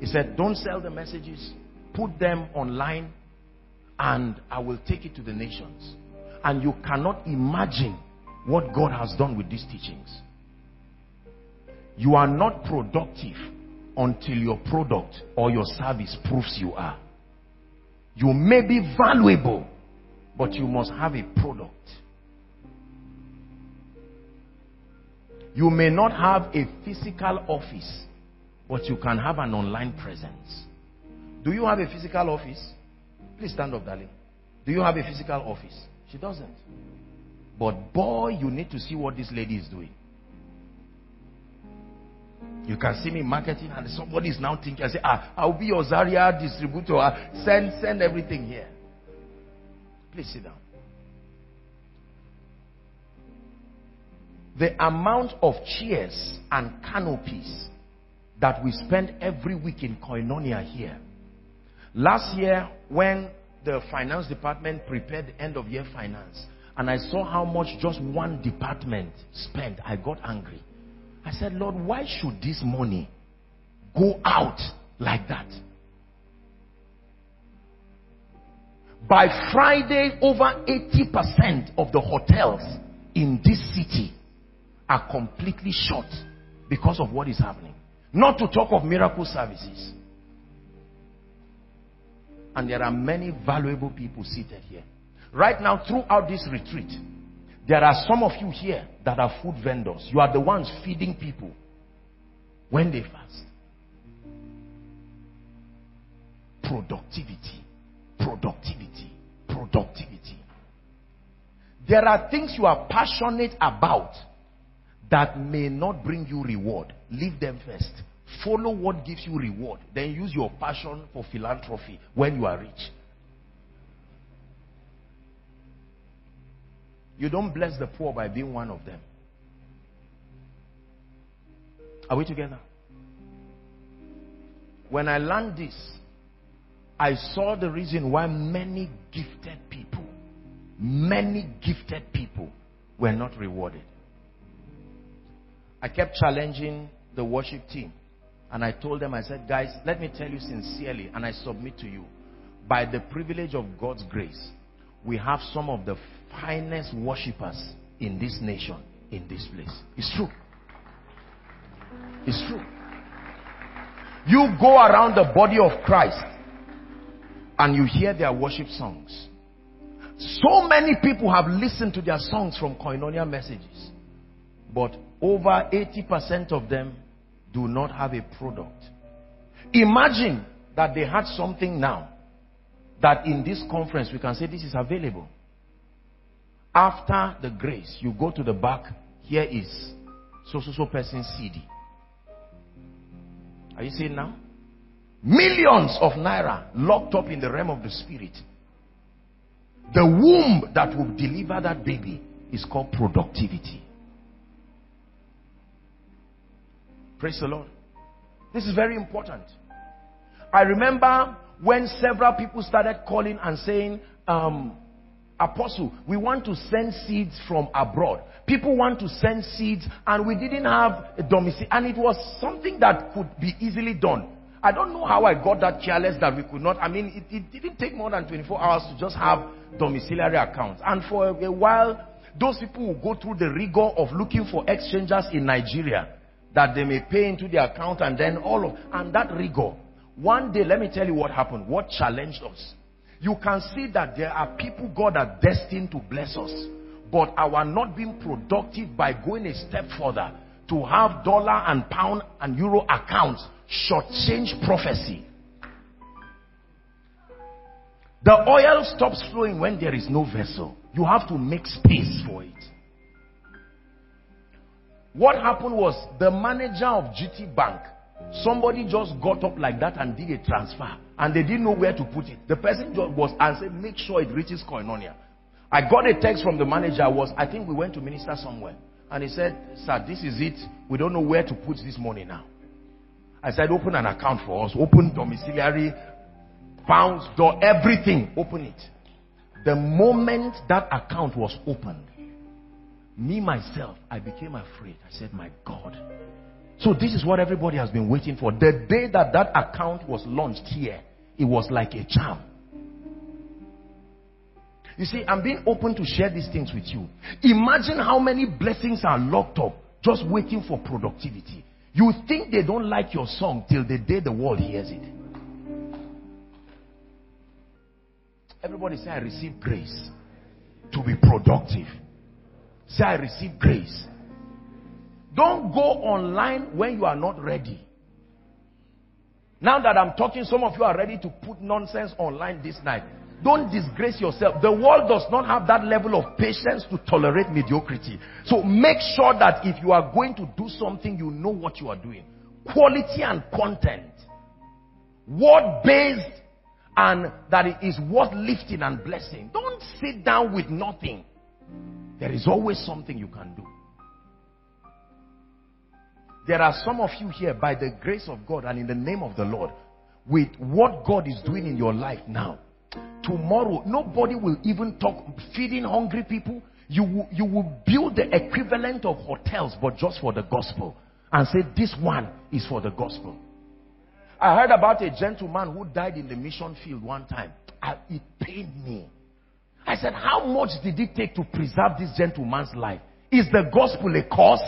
he said, don't sell the messages, put them online and I will take it to the nations. And you cannot imagine what God has done with these teachings. You are not productive until your product or your service proves you are. You may be valuable, but you must have a product. You may not have a physical office, but you can have an online presence. Do you have a physical office? Please stand up, darling. Do you have a physical office? She doesn't. But boy, you need to see what this lady is doing. You can see me marketing, and somebody is now thinking, I say, I'll be your Zaria distributor. Send everything here. Please sit down. The amount of chairs and canopies that we spend every week in Koinonia here. Last year, when the finance department prepared the end of year finance, and I saw how much just one department spent, I got angry. I said, Lord, why should this money go out like that? By Friday, over 80% of the hotels in this city are completely shut because of what is happening. Not to talk of miracle services. And there are many valuable people seated here. Right now, throughout this retreat, there are some of you here that are food vendors. You are the ones feeding people when they fast. Productivity, productivity, productivity. There are things you are passionate about that may not bring you reward. Leave them first. Follow what gives you reward. Then use your passion for philanthropy when you are rich. You don't bless the poor by being one of them. Are we together? When I learned this, I saw the reason why many gifted people were not rewarded. I kept challenging the worship team, and I told them, I said, guys, let me tell you sincerely, and I submit to you, by the privilege of God's grace, we have some of the finest worshippers in this nation, in this place. It's true. It's true. You go around the body of Christ and you hear their worship songs. So many people have listened to their songs from Koinonia messages, but over 80% of them do not have a product. Imagine that they had something now that in this conference we can say this is available. After the grace, you go to the back, here is so person's CD. Are you seeing now? Millions of naira locked up in the realm of the spirit. The womb that will deliver that baby is called productivity. Praise the Lord. This is very important. I remember when several people started calling and saying, Apostle, we want to send seeds from abroad. People want to send seeds, and we didn't have a domicile. And it was something that could be easily done. I don't know how I got that careless that we could not. I mean, it didn't take more than 24 hours to just have domiciliary accounts. And for a while, those people will go through the rigor of looking for exchangers in Nigeria that they may pay into the account, and then and that rigor. One day, let me tell you what happened, what challenged us. You can see that there are people God are destined to bless us, but our not being productive by going a step further to have dollar and pound and euro accounts shortchange prophecy. The oil stops flowing when there is no vessel. You have to make space for it. What happened was, the manager of GT Bank, somebody just got up like that and did a transfer, and they didn't know where to put it. The person just was and said, make sure it reaches Koinonia. I got a text from the manager, I think we went to minister somewhere, and he said, sir, this is it. We don't know where to put this money now. I said, open an account for us. Open domiciliary, pounds, door, everything. Open it. The moment that account was opened, me, myself, I became afraid. I said, my God. So this is what everybody has been waiting for. The day that account was launched here, it was like a charm. You see, I'm being open to share these things with you. Imagine how many blessings are locked up just waiting for productivity. You think they don't like your song till the day the world hears it. Everybody say, I receive grace to be productive. Say, I receive grace. Don't go online when you are not ready. Now that I'm talking, some of you are ready to put nonsense online this night. Don't disgrace yourself. The world does not have that level of patience to tolerate mediocrity. So make sure that if you are going to do something, you know what you are doing. Quality and content. Word-based, and that it is worth lifting and blessing. Don't sit down with nothing. There is always something you can do. There are some of you here, by the grace of God and in the name of the Lord, with what God is doing in your life now, tomorrow, nobody will even talk feeding hungry people. You will build the equivalent of hotels, but just for the gospel, and say this one is for the gospel. I heard about a gentleman who died in the mission field one time. It pained me. I said, how much did it take to preserve this gentleman's life? Is the gospel a cause?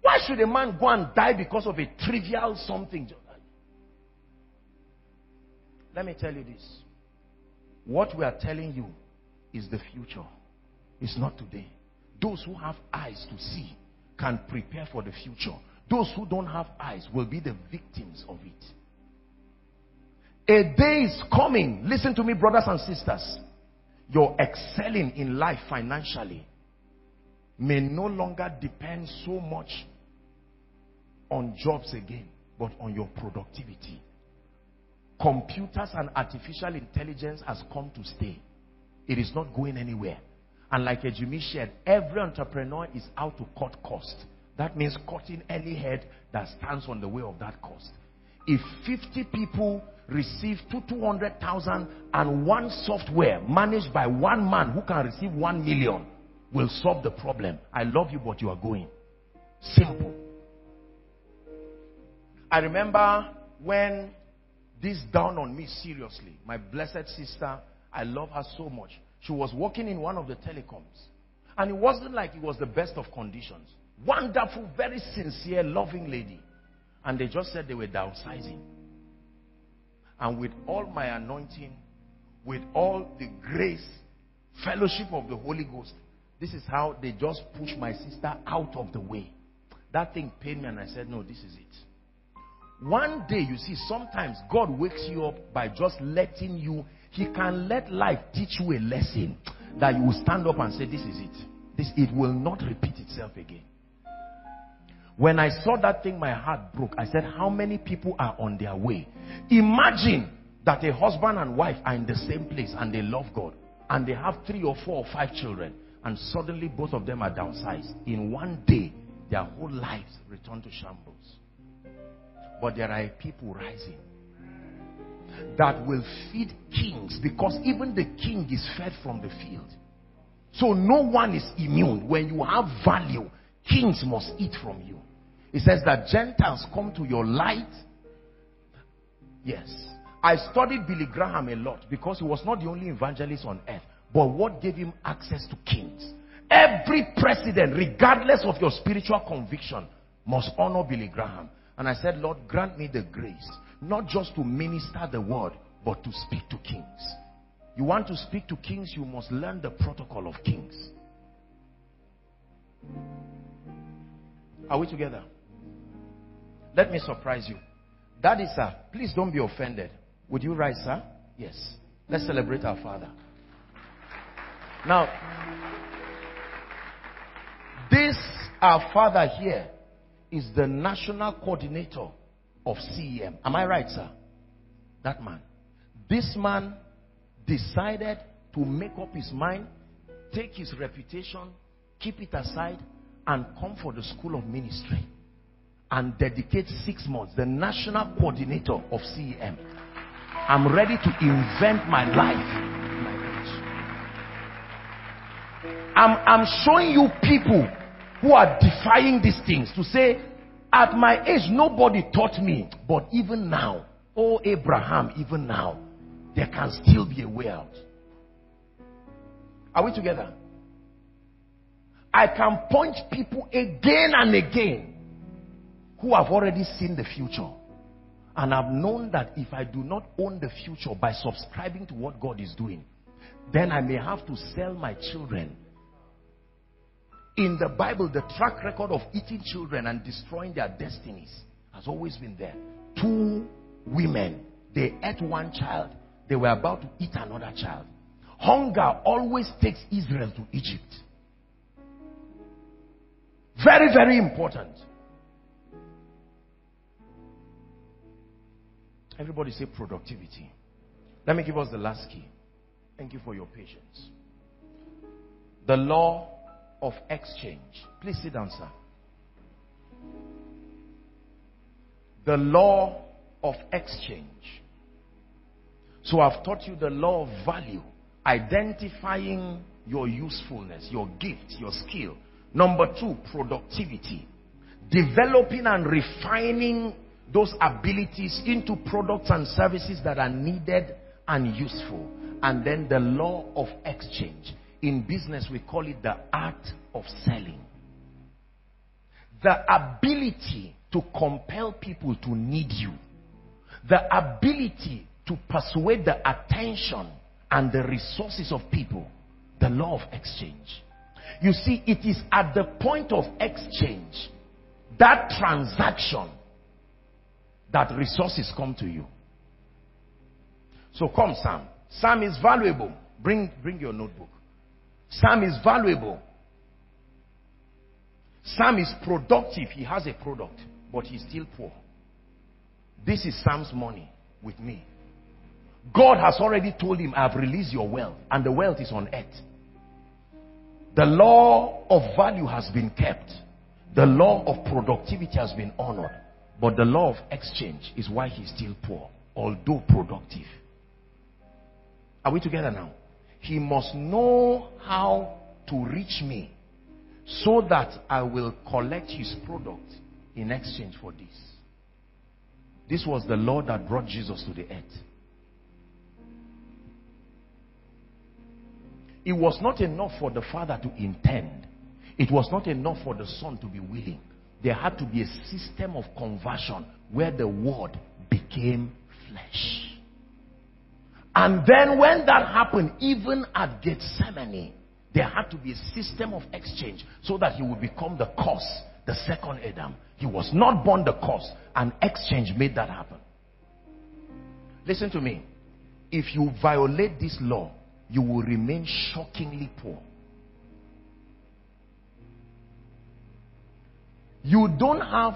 Why should a man go and die because of a trivial something? Let me tell you this. What we are telling you is the future. It's not today. Those who have eyes to see can prepare for the future. Those who don't have eyes will be the victims of it. A day is coming. Listen to me, brothers and sisters. Your excelling in life financially may no longer depend so much on jobs again, but on your productivity. Computers and artificial intelligence has come to stay. It is not going anywhere. And like Ejimi shared, every entrepreneur is out to cut cost. That means cutting any head that stands on the way of that cost. If 50 people receive 200,000 and one software managed by one man who can receive 1 million will solve the problem. I love you, but you are going. Simple. I remember when this dawned on me seriously. My blessed sister, I love her so much. She was working in one of the telecoms. And it wasn't like it was the best of conditions. Wonderful, very sincere, loving lady. And they just said they were downsizing. And with all my anointing, with all the grace, fellowship of the Holy Ghost, this is how they just pushed my sister out of the way. That thing pained me, and I said, no, this is it. One day, you see, sometimes God wakes you up by just letting you, he can let life teach you a lesson that you will stand up and say, this is it. It will not repeat itself again. When I saw that thing, my heart broke. I said, how many people are on their way? Imagine that a husband and wife are in the same place and they love God and they have 3 or 4 or 5 children, and suddenly both of them are downsized. In one day, their whole lives return to shambles. But there are people rising that will feed kings, because even the king is fed from the field. So no one is immune. When you have value, kings must eat from you. It says that Gentiles come to your light. Yes. I studied Billy Graham a lot, because he was not the only evangelist on earth. But what gave him access to kings? Every president, regardless of your spiritual conviction, must honor Billy Graham. And I said, Lord, grant me the grace, not just to minister the word, but to speak to kings. You want to speak to kings, you must learn the protocol of kings. Are we together? Let me surprise you. Daddy, sir, please don't be offended. Would you rise, sir? Yes. Let's celebrate our father. Now, this, our father here, is the national coordinator of CEM. Am I right, sir? That man. This man decided to make up his mind, take his reputation, keep it aside, and come for the school of ministry and dedicate 6 months. The national coordinator of CEM. I'm ready to invent my life. I'm showing you people who are defying these things to say, at my age, nobody taught me. But even now, oh Abraham, even now, there can still be a way out. Are we together? I can point people again and again who have already seen the future. And I've known that if I do not own the future by subscribing to what God is doing, then I may have to sell my children. In the Bible, the track record of eating children and destroying their destinies has always been there. 2 women, they ate one child they were about to eat another child. Hunger always takes Israel to Egypt. Very, very important. Everybody say productivity. Let me give us the last key. Thank you for your patience. The law of exchange. Please sit down, sir. The law of exchange. So I've taught you the law of value, identifying your usefulness, your gift, your skill. Number two, productivity. Developing and refining those abilities into products and services that are needed and useful. And then the law of exchange. In business, we call it the art of selling. The ability to compel people to need you. The ability to persuade the attention and the resources of people. The law of exchange. You see, it is at the point of exchange, that transaction, that resources come to you. So come, Sam. Sam is valuable. Bring your notebook. Sam is valuable. Sam is productive. He has a product, but he's still poor. This is Sam's money with me. God has already told him, I have released your wealth, and the wealth is on earth. The law of value has been kept. The law of productivity has been honored. But the law of exchange is why he's still poor, although productive. Are we together now? He must know how to reach me so that I will collect his product in exchange for this. This was the law that brought Jesus to the earth. It was not enough for the Father to intend. It was not enough for the Son to be willing. There had to be a system of conversion where the Word became flesh. And then when that happened, even at Gethsemane, there had to be a system of exchange so that he would become the curse, the second Adam. He was not born the curse, and exchange made that happen. Listen to me. If you violate this law, you will remain shockingly poor. You don't have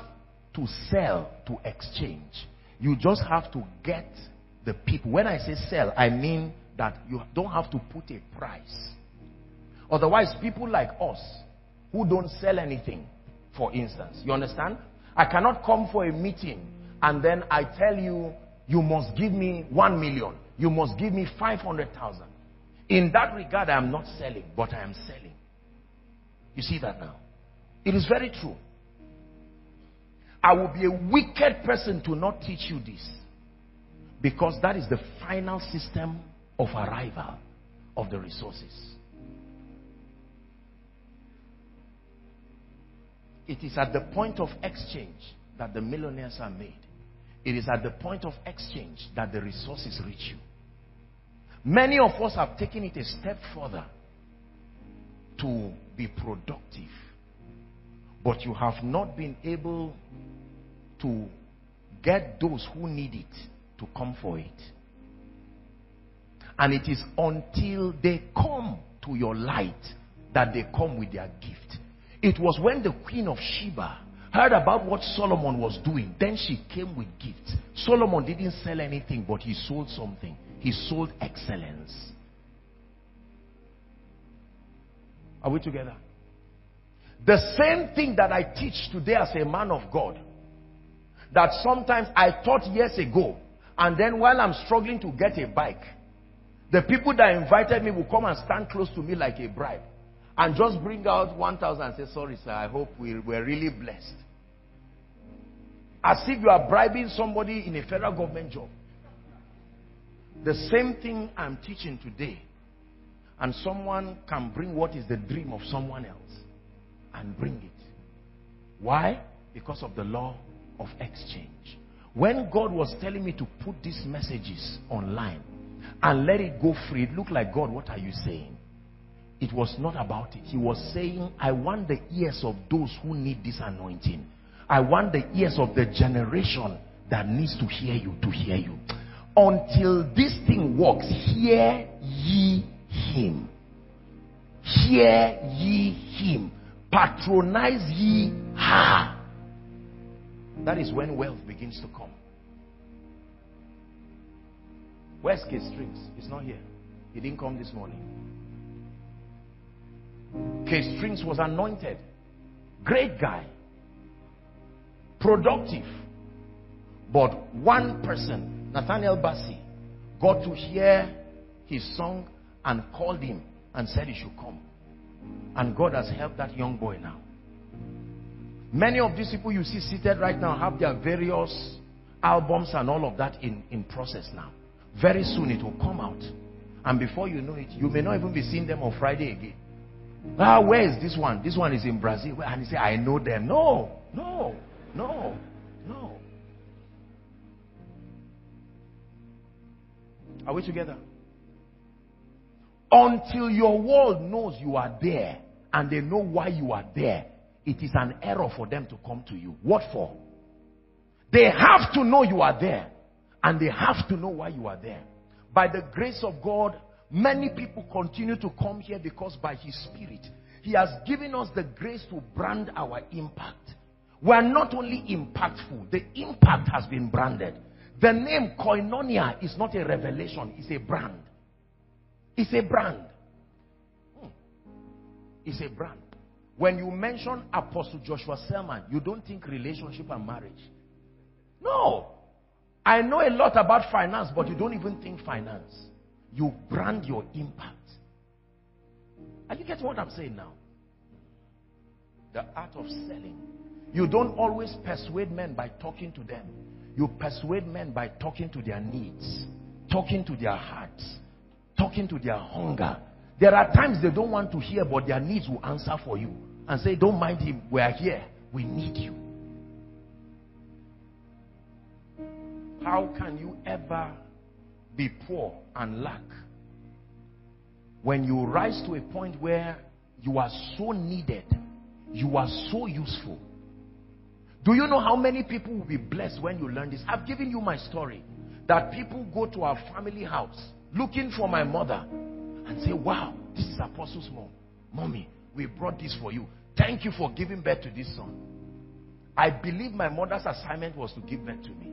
to sell to exchange. You just have to get the people. When I say sell, I mean that you don't have to put a price. Otherwise, people like us who don't sell anything, for instance, you understand? I cannot come for a meeting and then I tell you, you must give me 1 million. You must give me 500,000. In that regard, I am not selling, but I am selling. You see that now? It is very true. I will be a wicked person to not teach you this, because that is the final system of arrival of the resources. It is at the point of exchange that the millionaires are made. It is at the point of exchange that the resources reach you. Many of us have taken it a step further to be productive, but you have not been able to get those who need it to come for it. And it is until they come to your light that they come with their gift. It was when the Queen of Sheba heard about what Solomon was doing, then she came with gifts. Solomon didn't sell anything, but he sold something. He sold excellence. Are we together? The same thing that I teach today as a man of God, that sometimes I taught years ago, and then while I'm struggling to get a bike, the people that invited me will come and stand close to me like a bride, and just bring out 1,000 and say, sorry sir, I hope we're really blessed. As if you are bribing somebody in a federal government job. The same thing I'm teaching today, and someone can bring what is the dream of someone else and bring it. Why? Because of the law of exchange. When God was telling me to put these messages online and let it go free, it looked like, God, what are you saying? It was not about it. He was saying, I want the ears of those who need this anointing. I want the ears of the generation that needs to hear you to hear you. until this thing works, hear ye him. Hear ye him. Patronize ye her. That is when wealth begins to come. Where's K-Strings? He's not here. He didn't come this morning. K-Strings was anointed. Great guy. Productive. But one person, Nathaniel Bassey, got to hear his song and called him and said he should come. And God has helped that young boy now. Many of these people you see seated right now have their various albums and all of that in process now. Very soon it will come out. And before you know it, you may not even be seeing them on Friday again. Ah, where is this one? This one is in Brazil. And you say, I know them. No, no, no, no. Are we together? Until your world knows you are there and they know why you are there, it is an error for them to come to you. What for? They have to know you are there and they have to know why you are there. By the grace of God, many people continue to come here because by His Spirit, He has given us the grace to brand our impact. We are not only impactful, the impact has been branded. The name Koinonia is not a revelation, it's a brand. It's a brand. It's a brand. When you mention Apostle Joshua Selman, you don't think relationship and marriage. No. I know a lot about finance, but you don't even think finance. You brand your impact. Are you getting what I'm saying now? The art of selling. You don't always persuade men by talking to them. You persuade men by talking to their needs, talking to their hearts, talking to their hunger. There are times they don't want to hear, but their needs will answer for you and say, don't mind him, we are here, we need you. How can you ever be poor and lack when you rise to a point where you are so needed, you are so useful? Do you know how many people will be blessed when you learn this? I've given you my story that people go to our family house looking for my mother and say, wow, this is Apostle's mom. Mommy, we brought this for you. Thank you for giving birth to this son. I believe my mother's assignment was to give birth to me.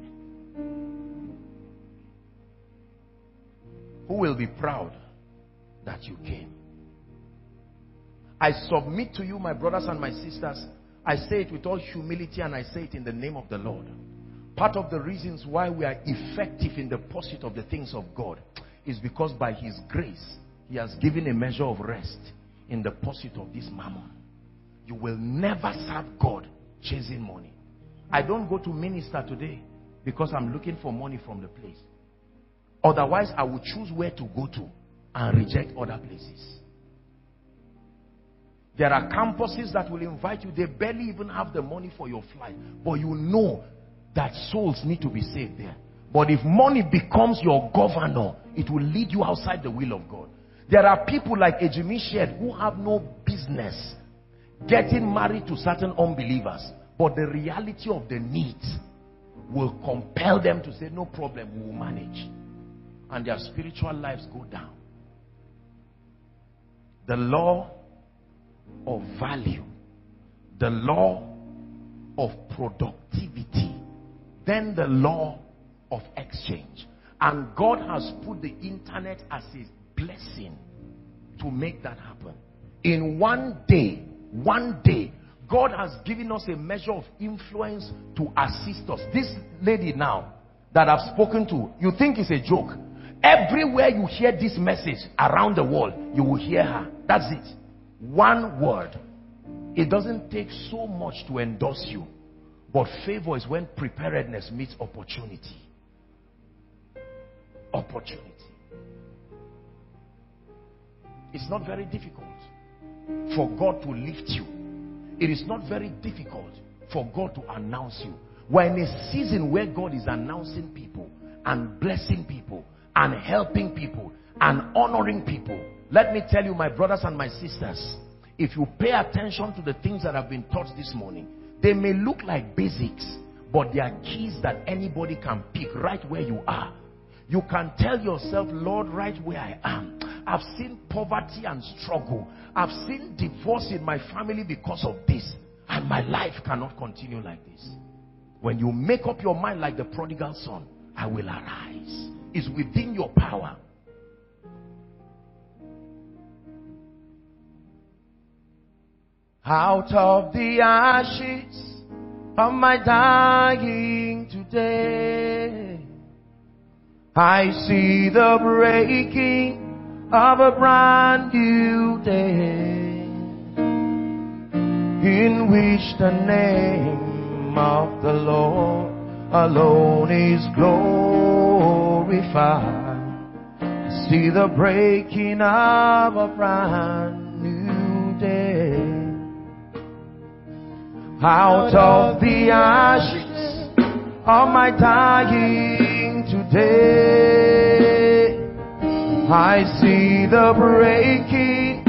Who will be proud that you came? I submit to you, my brothers and my sisters, I say it with all humility and I say it in the name of the Lord. Part of the reasons why we are effective in the pursuit of the things of God is because by His grace, He has given a measure of rest in the pursuit of this mammon. You will never serve God chasing money. I don't go to minister today because I'm looking for money from the place. Otherwise, I will choose where to go to and reject other places. There are campuses that will invite you. They barely even have the money for your flight. But you know that souls need to be saved there. But if money becomes your governor, it will lead you outside the will of God. There are people like Ejimi shared who have no business getting married to certain unbelievers. But the reality of the needs will compel them to say, no problem, we will manage. And their spiritual lives go down. The law of value, the law of productivity, then the law of exchange. And God has put the internet as His blessing to make that happen. In one day, God has given us a measure of influence to assist us. This lady now that I've spoken to, you think it's a joke. Everywhere you hear this message around the world, you will hear her. That's it. One word. It doesn't take so much to endorse you. But favor is when preparedness meets opportunity. Opportunity. It's not very difficult for God to lift you. It is not very difficult for God to announce you. We're in a season where God is announcing people and blessing people and helping people and honoring people. Let me tell you, my brothers and my sisters, if you pay attention to the things that have been taught this morning, they may look like basics, but they are keys that anybody can pick right where you are. You can tell yourself, Lord, right where I am, I've seen poverty and struggle. I've seen divorce in my family because of this. And my life cannot continue like this. When you make up your mind like the prodigal son, I will arise. It's within your power. Out of the ashes of my dying today, I see the breaking of a brand new day, in which the name of the Lord alone is glorified. I see the breaking of a brand new day. Out of the ashes of my dying today, I see the breaking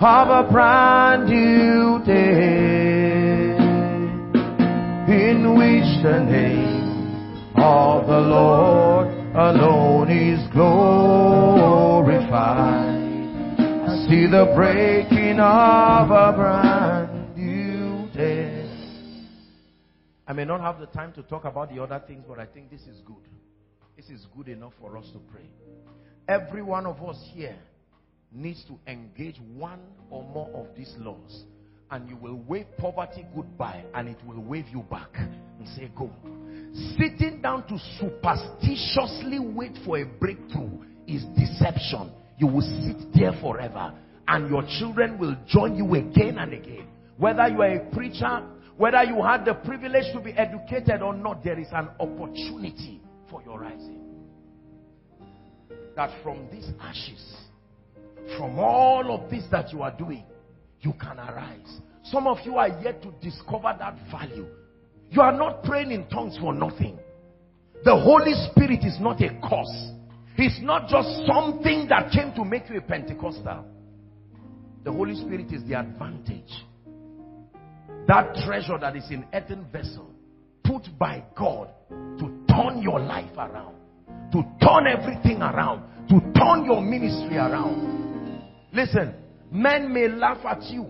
of a brand new day, in which the name of the Lord alone is glorified. I see the breaking of a brand new day. I may not have the time to talk about the other things, but I think this is good. This is good enough for us to pray. Every one of us here needs to engage one or more of these laws, and you will wave poverty goodbye, and it will wave you back and say, go. Sitting down to superstitiously wait for a breakthrough is deception. You will sit there forever, and your children will join you again and again. Whether you are a preacher, whether you had the privilege to be educated or not, there is an opportunity for your rising. That from these ashes, from all of this that you are doing, you can arise. Some of you are yet to discover that value. You are not praying in tongues for nothing. The Holy Spirit is not a curse. It's not just something that came to make you a Pentecostal. The Holy Spirit is the advantage. That treasure that is in earthen vessel, put by God to turn your life around, to turn everything around, to turn your ministry around. Listen, men may laugh at you,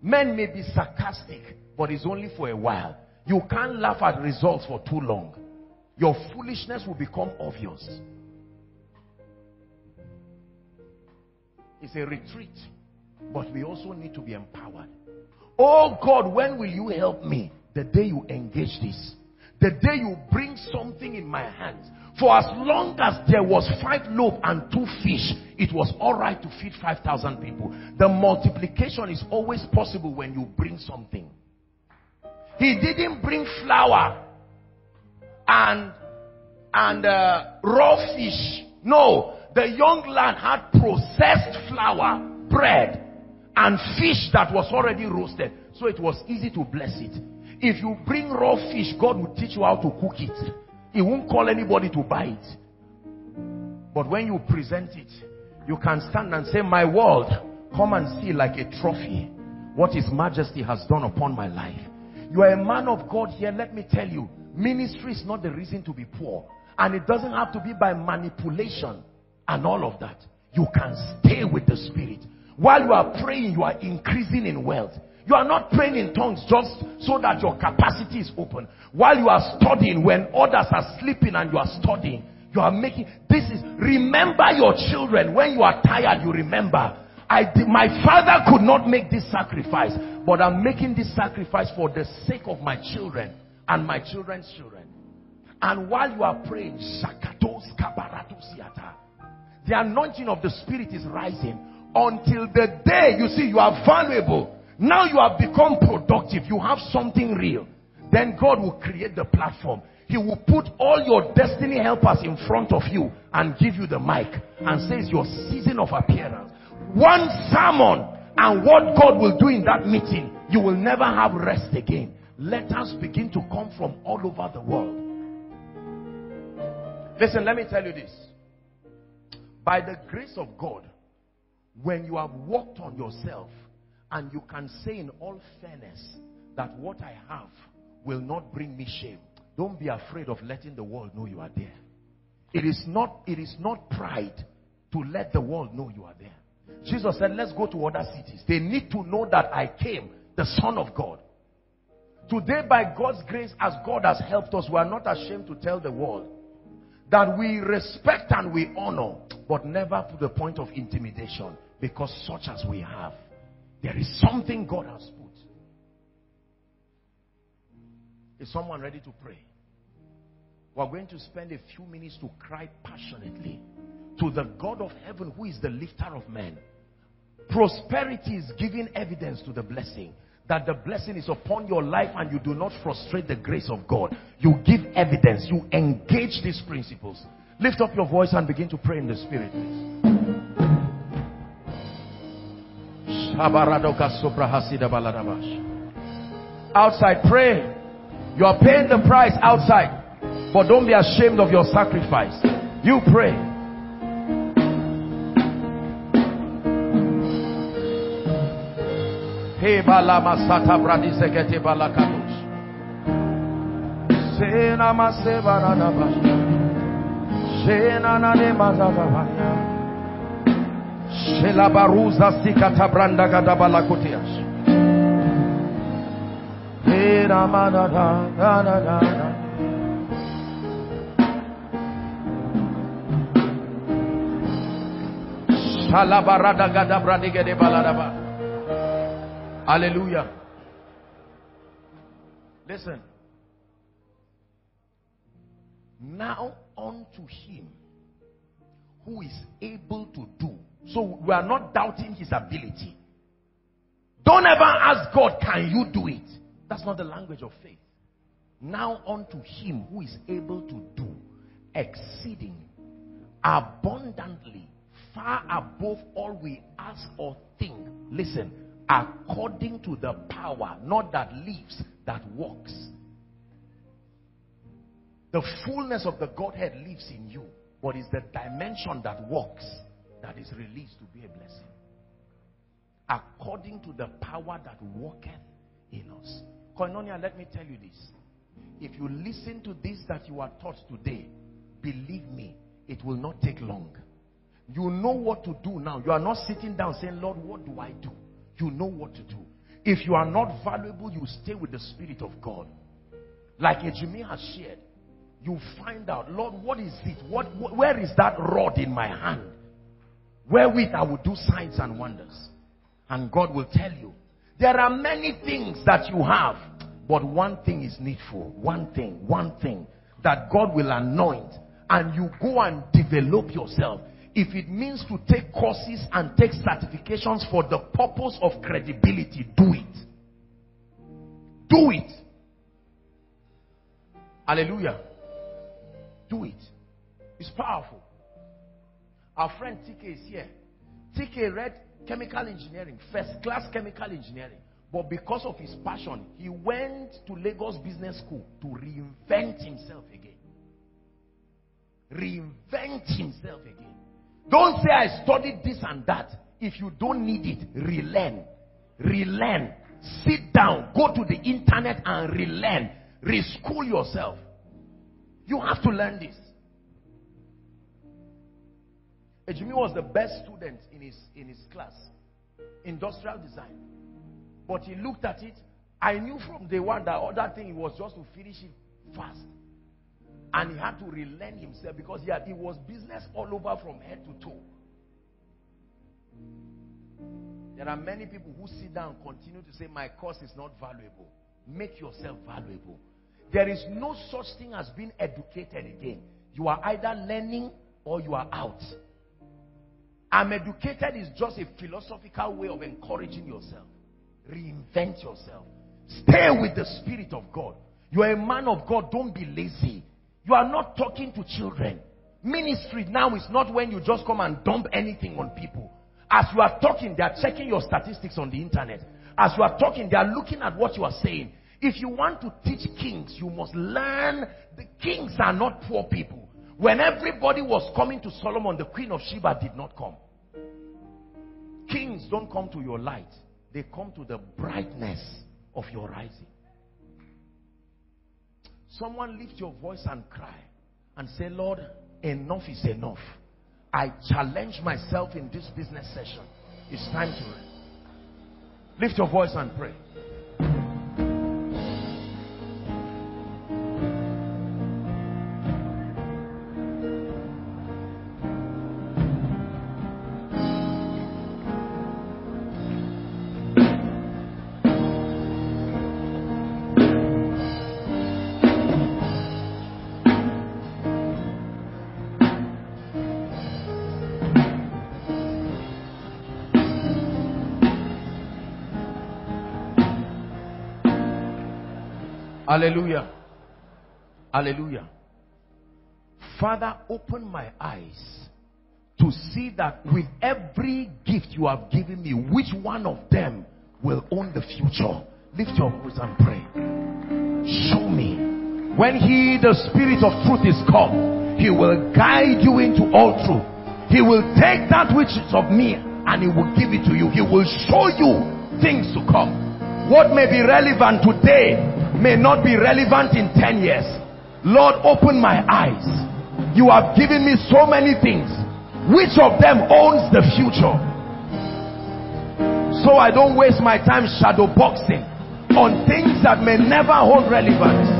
men may be sarcastic, but it's only for a while. You can't laugh at results for too long. Your foolishness will become obvious. It's a retreat, but we also need to be empowered. Oh God, when will you help me? The day you engage this. The day you bring something in my hands. For as long as there was 5 loaves and 2 fish, it was all right to feed 5,000 people. The multiplication is always possible when you bring something. He didn't bring flour and raw fish. No, the young lad had processed flour, bread, and fish that was already roasted. So it was easy to bless it. If you bring raw fish, God will teach you how to cook it. He won't call anybody to buy it. But when you present it, you can stand and say, my world, come and see like a trophy what His Majesty has done upon my life. You are a man of God here. Let me tell you, ministry is not the reason to be poor. And it doesn't have to be by manipulation and all of that. You can stay with the Spirit. While you are praying, you are increasing in wealth. You are not praying in tongues just so that your capacity is open. While you are studying, when others are sleeping and you are studying, you are making... Remember your children. When you are tired, you remember. My father could not make this sacrifice, but I'm making this sacrifice for the sake of my children and my children's children. And while you are praying, the anointing of the Spirit is rising. Until the day you see you are valuable, now you have become productive, you have something real, then God will create the platform. He will put all your destiny helpers in front of you and give you the mic and says your season of appearance. One sermon and what God will do in that meeting, you will never have rest again. Letters begin to come from all over the world. Listen, let me tell you this. By the grace of God, when you have worked on yourself and you can say in all fairness that what I have will not bring me shame, don't be afraid of letting the world know you are there. It is not pride to let the world know you are there. Jesus said, let's go to other cities. They need to know that I came, the Son of God. Today, by God's grace, as God has helped us, we are not ashamed to tell the world that we respect and we honor, but never to the point of intimidation, because such as we have, there is something God has put. Is someone ready to pray? We are going to spend a few minutes to cry passionately to the God of heaven, who is the lifter of men. Prosperity is giving evidence to the blessing, that the blessing is upon your life, and you do not frustrate the grace of God. You give evidence, you engage these principles. Lift up your voice and begin to pray in the Spirit, please. Outside, pray. You are paying the price outside, but don't be ashamed of your sacrifice. You pray. Hey, balama sata bradise kete balakadush. Sena maseva na ba. Sena na ne mazava. Shela baruza sikata branda gada balakutiash. Na na na na na na. Shala barada gada bradiga de baladaba. Hallelujah. Listen. Now unto him who is able to do. So we are not doubting his ability. Don't ever ask God, can you do it? That's not the language of faith. Now unto him who is able to do exceeding abundantly, far above all we ask or think. Listen, according to the power, not that lives, that works. The fullness of the Godhead lives in you, but it's the dimension that works that is released to be a blessing. According to the power that worketh in us. Koinonia, let me tell you this. If you listen to this that you are taught today, believe me, it will not take long. You know what to do now. You are not sitting down saying, Lord, what do I do? You know what to do. If you are not valuable, you stay with the Spirit of God. Like Ejimi has shared, you find out, Lord, what is it? Where is that rod in my hand? Wherewith I will do signs and wonders. And God will tell you, there are many things that you have, but one thing is needful. One thing that God will anoint, and you go and develop yourself. If it means to take courses and take certifications for the purpose of credibility, do it. Do it. Hallelujah. Do it. It's powerful. Our friend TK is here. TK read chemical engineering, first class chemical engineering, but because of his passion, he went to Lagos Business School to reinvent himself again. Don't say I studied this and that. If you don't need it, relearn. Sit down, go to the internet and relearn, reschool yourself. You have to learn this. Ejimi was the best student in his class, industrial design. But he looked at it. I knew from day one that other thing was just to finish it fast. And he had to relearn himself, because it was business all over from head to toe. There are many people who sit down and continue to say, my course is not valuable. Make yourself valuable. There is no such thing as being educated again. You are either learning or you are out. I'm educated is just a philosophical way of encouraging yourself. Reinvent yourself. Stay with the Spirit of God. You are a man of God. Don't be lazy. You are not talking to children. Ministry now is not when you just come and dump anything on people. As you are talking, they are checking your statistics on the internet. As you are talking, they are looking at what you are saying. If you want to teach kings, you must learn. The kings are not poor people. When everybody was coming to Solomon, the Queen of Sheba did not come. Kings don't come to your light. They come to the brightness of your rising. Someone lift your voice and cry and say, Lord, Enough is enough. I challenge myself in this business session. It's time to rest. Lift your voice and pray. Hallelujah. Hallelujah. Father, open my eyes to see that with every gift you have given me, which one of them will own the future? Lift your voice and pray. Show me. When he, the Spirit of truth, is come, he will guide you into all truth. He will take that which is of me and he will give it to you. He will show you things to come. What may be relevant today may not be relevant in 10 years. Lord, open my eyes. You have given me so many things. Which of them owns the future? So I don't waste my time shadow boxing on things that may never hold relevance.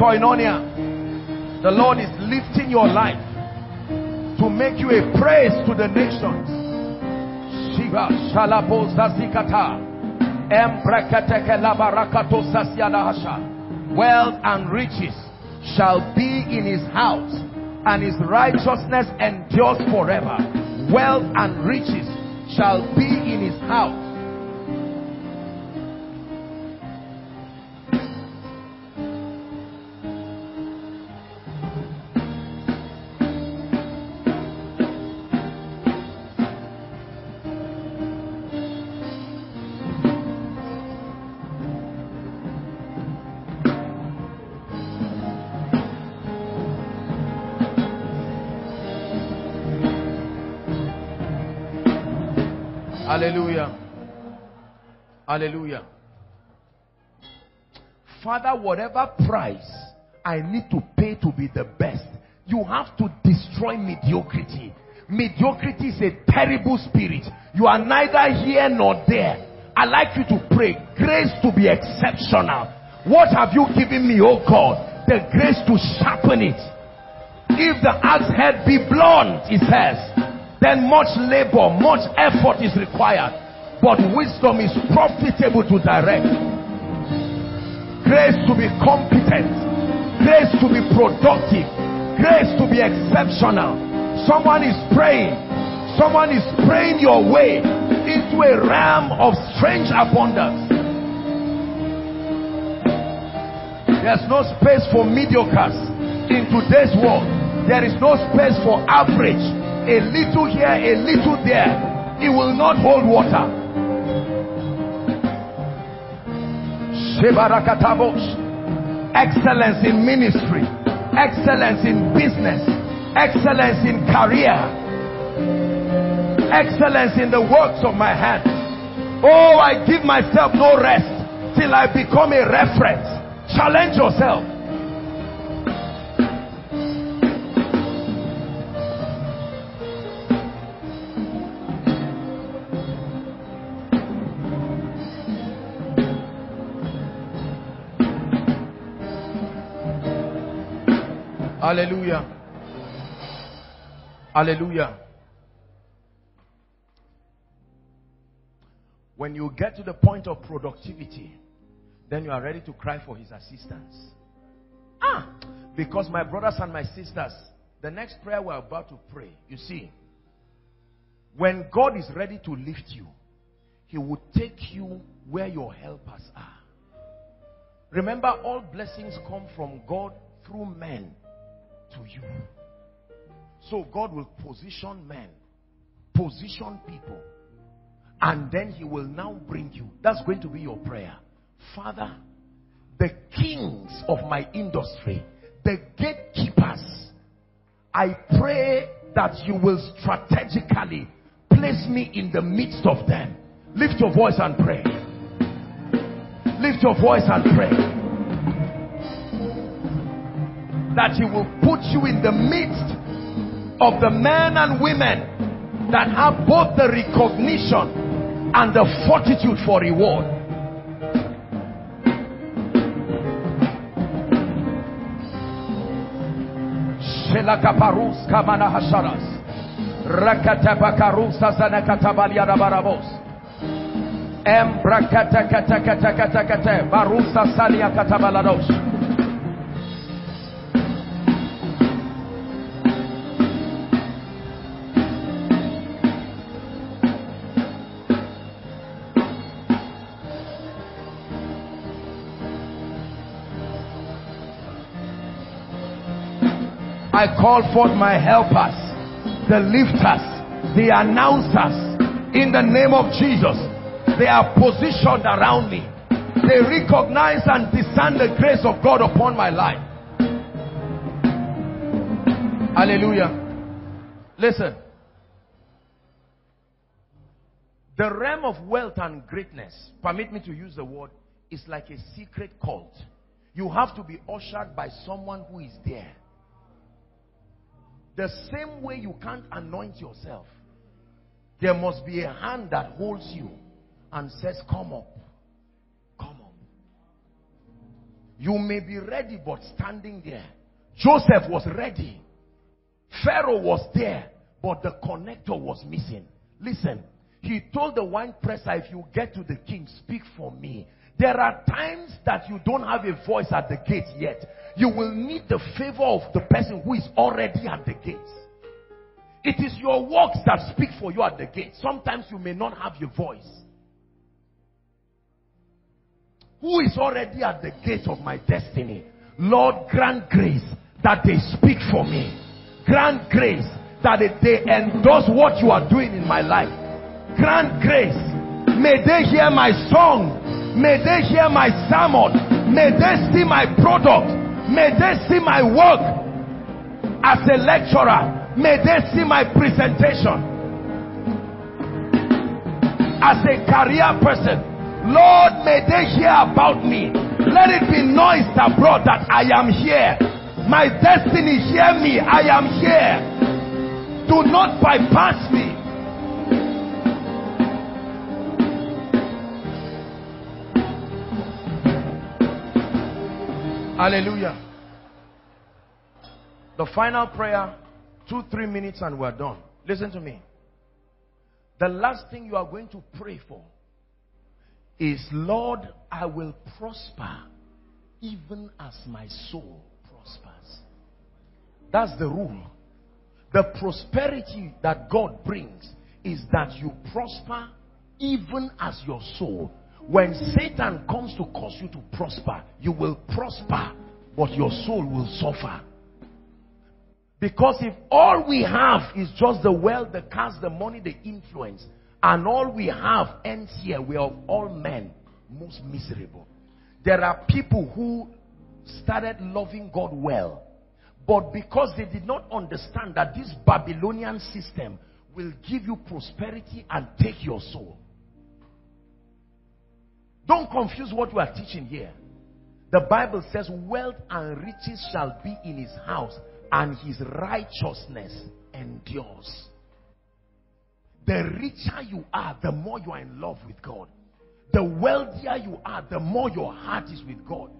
Koinonia, the Lord is lifting your life to make you a praise to the nations. Shiva Shalabo Zazikata, Embrekateke Labarakato Sasiadahasha. Wealth and riches shall be in his house, and his righteousness endures forever. Wealth and riches shall be in his house. Hallelujah. Hallelujah. Father, whatever price I need to pay to be the best, you have to destroy mediocrity. Mediocrity is a terrible spirit. You are neither here nor there. I'd like you to pray, grace to be exceptional. What have you given me, oh God? The grace to sharpen it. If the axe head be blunt, it says, then much labor, much effort is required, but wisdom is profitable to direct. Grace to be competent, grace to be productive, grace to be exceptional. Someone is praying your way into a realm of strange abundance. There's no space for mediocres in today's world. There is no space for average. A little here, a little there, it will not hold water. Excellence in ministry, excellence in business, excellence in career, excellence in the works of my hands. Oh, I give myself no rest till I become a reference. Challenge yourself. Hallelujah. Hallelujah. When you get to the point of productivity, then you are ready to cry for his assistance. Because my brothers and my sisters, the next prayer we're about to pray, you see, when God is ready to lift you, he will take you where your helpers are. Remember, all blessings come from God through men to you. So God will position men Position people. And then he will now bring you. That's going to be your prayer. Father, the kings of my industry, the gatekeepers, I pray that you will strategically place me in the midst of them. Lift your voice and pray. Lift your voice and pray. That he will put you in the midst of the men and women that have both the recognition and the fortitude for reward. Shelakaparus kamana hasharas. Rakatabakarusas anakatabalia rabarabos. Embrakatakatakatakatakate barusa salia katabalados. I call forth my helpers, the lifters, the announcers, in the name of Jesus. They are positioned around me. They recognize and discern the grace of God upon my life. Hallelujah. Listen. The realm of wealth and greatness, permit me to use the word, is like a secret cult. You have to be ushered by someone who is there. The same way you can't anoint yourself, there must be a hand that holds you and says, come up. Come up. You may be ready, but standing there. Joseph was ready. Pharaoh was there, but the connector was missing. Listen, he told the wine presser, if you get to the king, speak for me. There are times that you don't have a voice at the gate yet. You will need the favor of the person who is already at the gate. It is your works that speak for you at the gate. Sometimes you may not have your voice. Who is already at the gate of my destiny? Lord, grant grace that they speak for me. Grant grace that they endorse what you are doing in my life. Grant grace. May they hear my song. May they hear my sermon. May they see my product. May they see my work as a lecturer. May they see my presentation as a career person. Lord, may they hear about me. Let it be noised abroad that I am here. My destiny, hear me. I am here. Do not bypass me. Hallelujah. The final prayer, 2-3 minutes and we're done. Listen to me. The last thing you are going to pray for is, Lord, I will prosper even as my soul prospers. That's the rule. The prosperity that God brings is that you prosper even as your soul. When Satan comes to cause you to prosper, you will prosper, but your soul will suffer. Because if all we have is just the wealth, the cars, the money, the influence, and all we have ends here, we are of all men most miserable. There are people who started loving God well, but because they did not understand that this Babylonian system will give you prosperity and take your soul. Don't confuse what we are teaching here. The Bible says, wealth and riches shall be in his house, and his righteousness endures. The richer you are, the more you are in love with God. The wealthier you are, the more your heart is with God.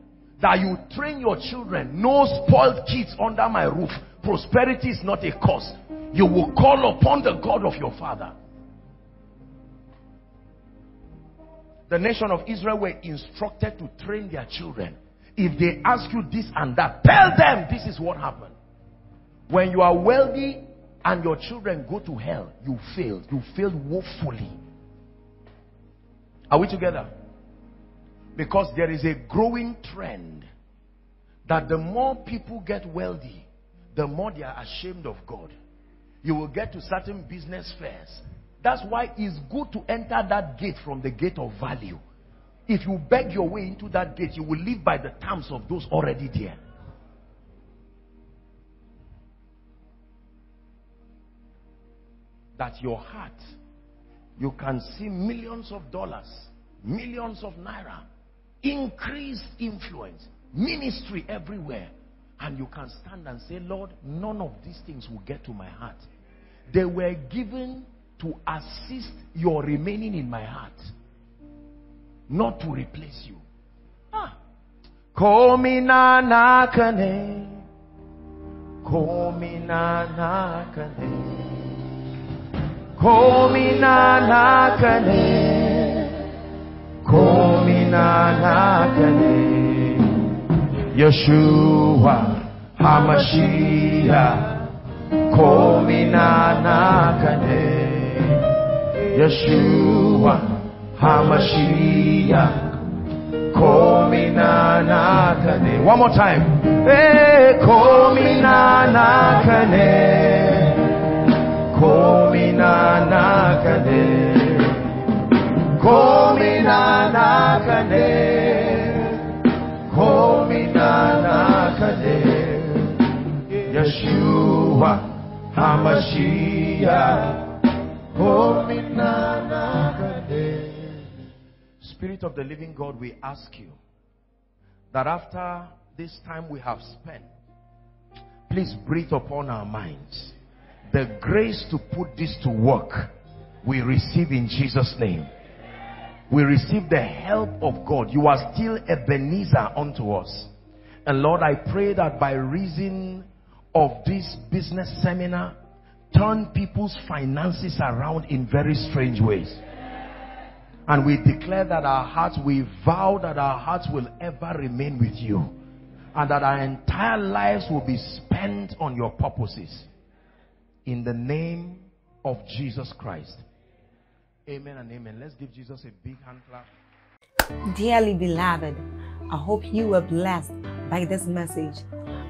That you train your children, no spoiled kids under my roof. Prosperity is not a curse. You will call upon the God of your father. The nation of Israel were instructed to train their children. If they ask you this and that, tell them this is what happened. When you are wealthy and your children go to hell, you failed. You failed woefully. Are we together? Because there is a growing trend that the more people get wealthy, the more they are ashamed of God. you will get to certain business fairs. That's why it's good to enter that gate from the gate of value. If you beg your way into that gate, you will live by the terms of those already there. That your heart, you can see millions of dollars, millions of naira, increased influence, ministry everywhere. And you can stand and say, Lord, none of these things will get to my heart. They were given to assist your remaining in my heart, not to replace you. Ah. Yeshua HaMashiach, Yeshua HaMashiach. One more time. Yeshua HaMashiach. Spirit of the living God, we ask you that after this time we have spent, please breathe upon our minds the grace to put this to work. We receive in Jesus' name. We receive the help of God. You are still Ebenezer unto us. And Lord, I pray that by reason of this business seminar, turn people's finances around in very strange ways. And we declare that our hearts, we vow that our hearts will ever remain with you, and that our entire lives will be spent on your purposes. In the name of Jesus Christ. Amen and amen. Let's give Jesus a big hand clap. Dearly beloved, I hope you were blessed by this message.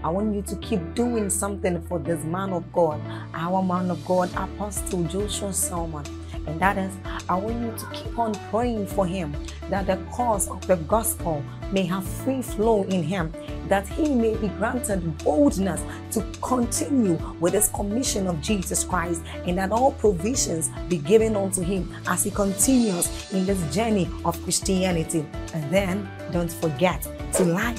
I want you to keep doing something for this man of God, our man of God, Apostle Joshua Selman. And that is, I want you to keep on praying for him, that the cause of the gospel may have free flow in him, that he may be granted boldness to continue with his commission of Jesus Christ, and that all provisions be given unto him as he continues in this journey of Christianity. And then, don't forget to like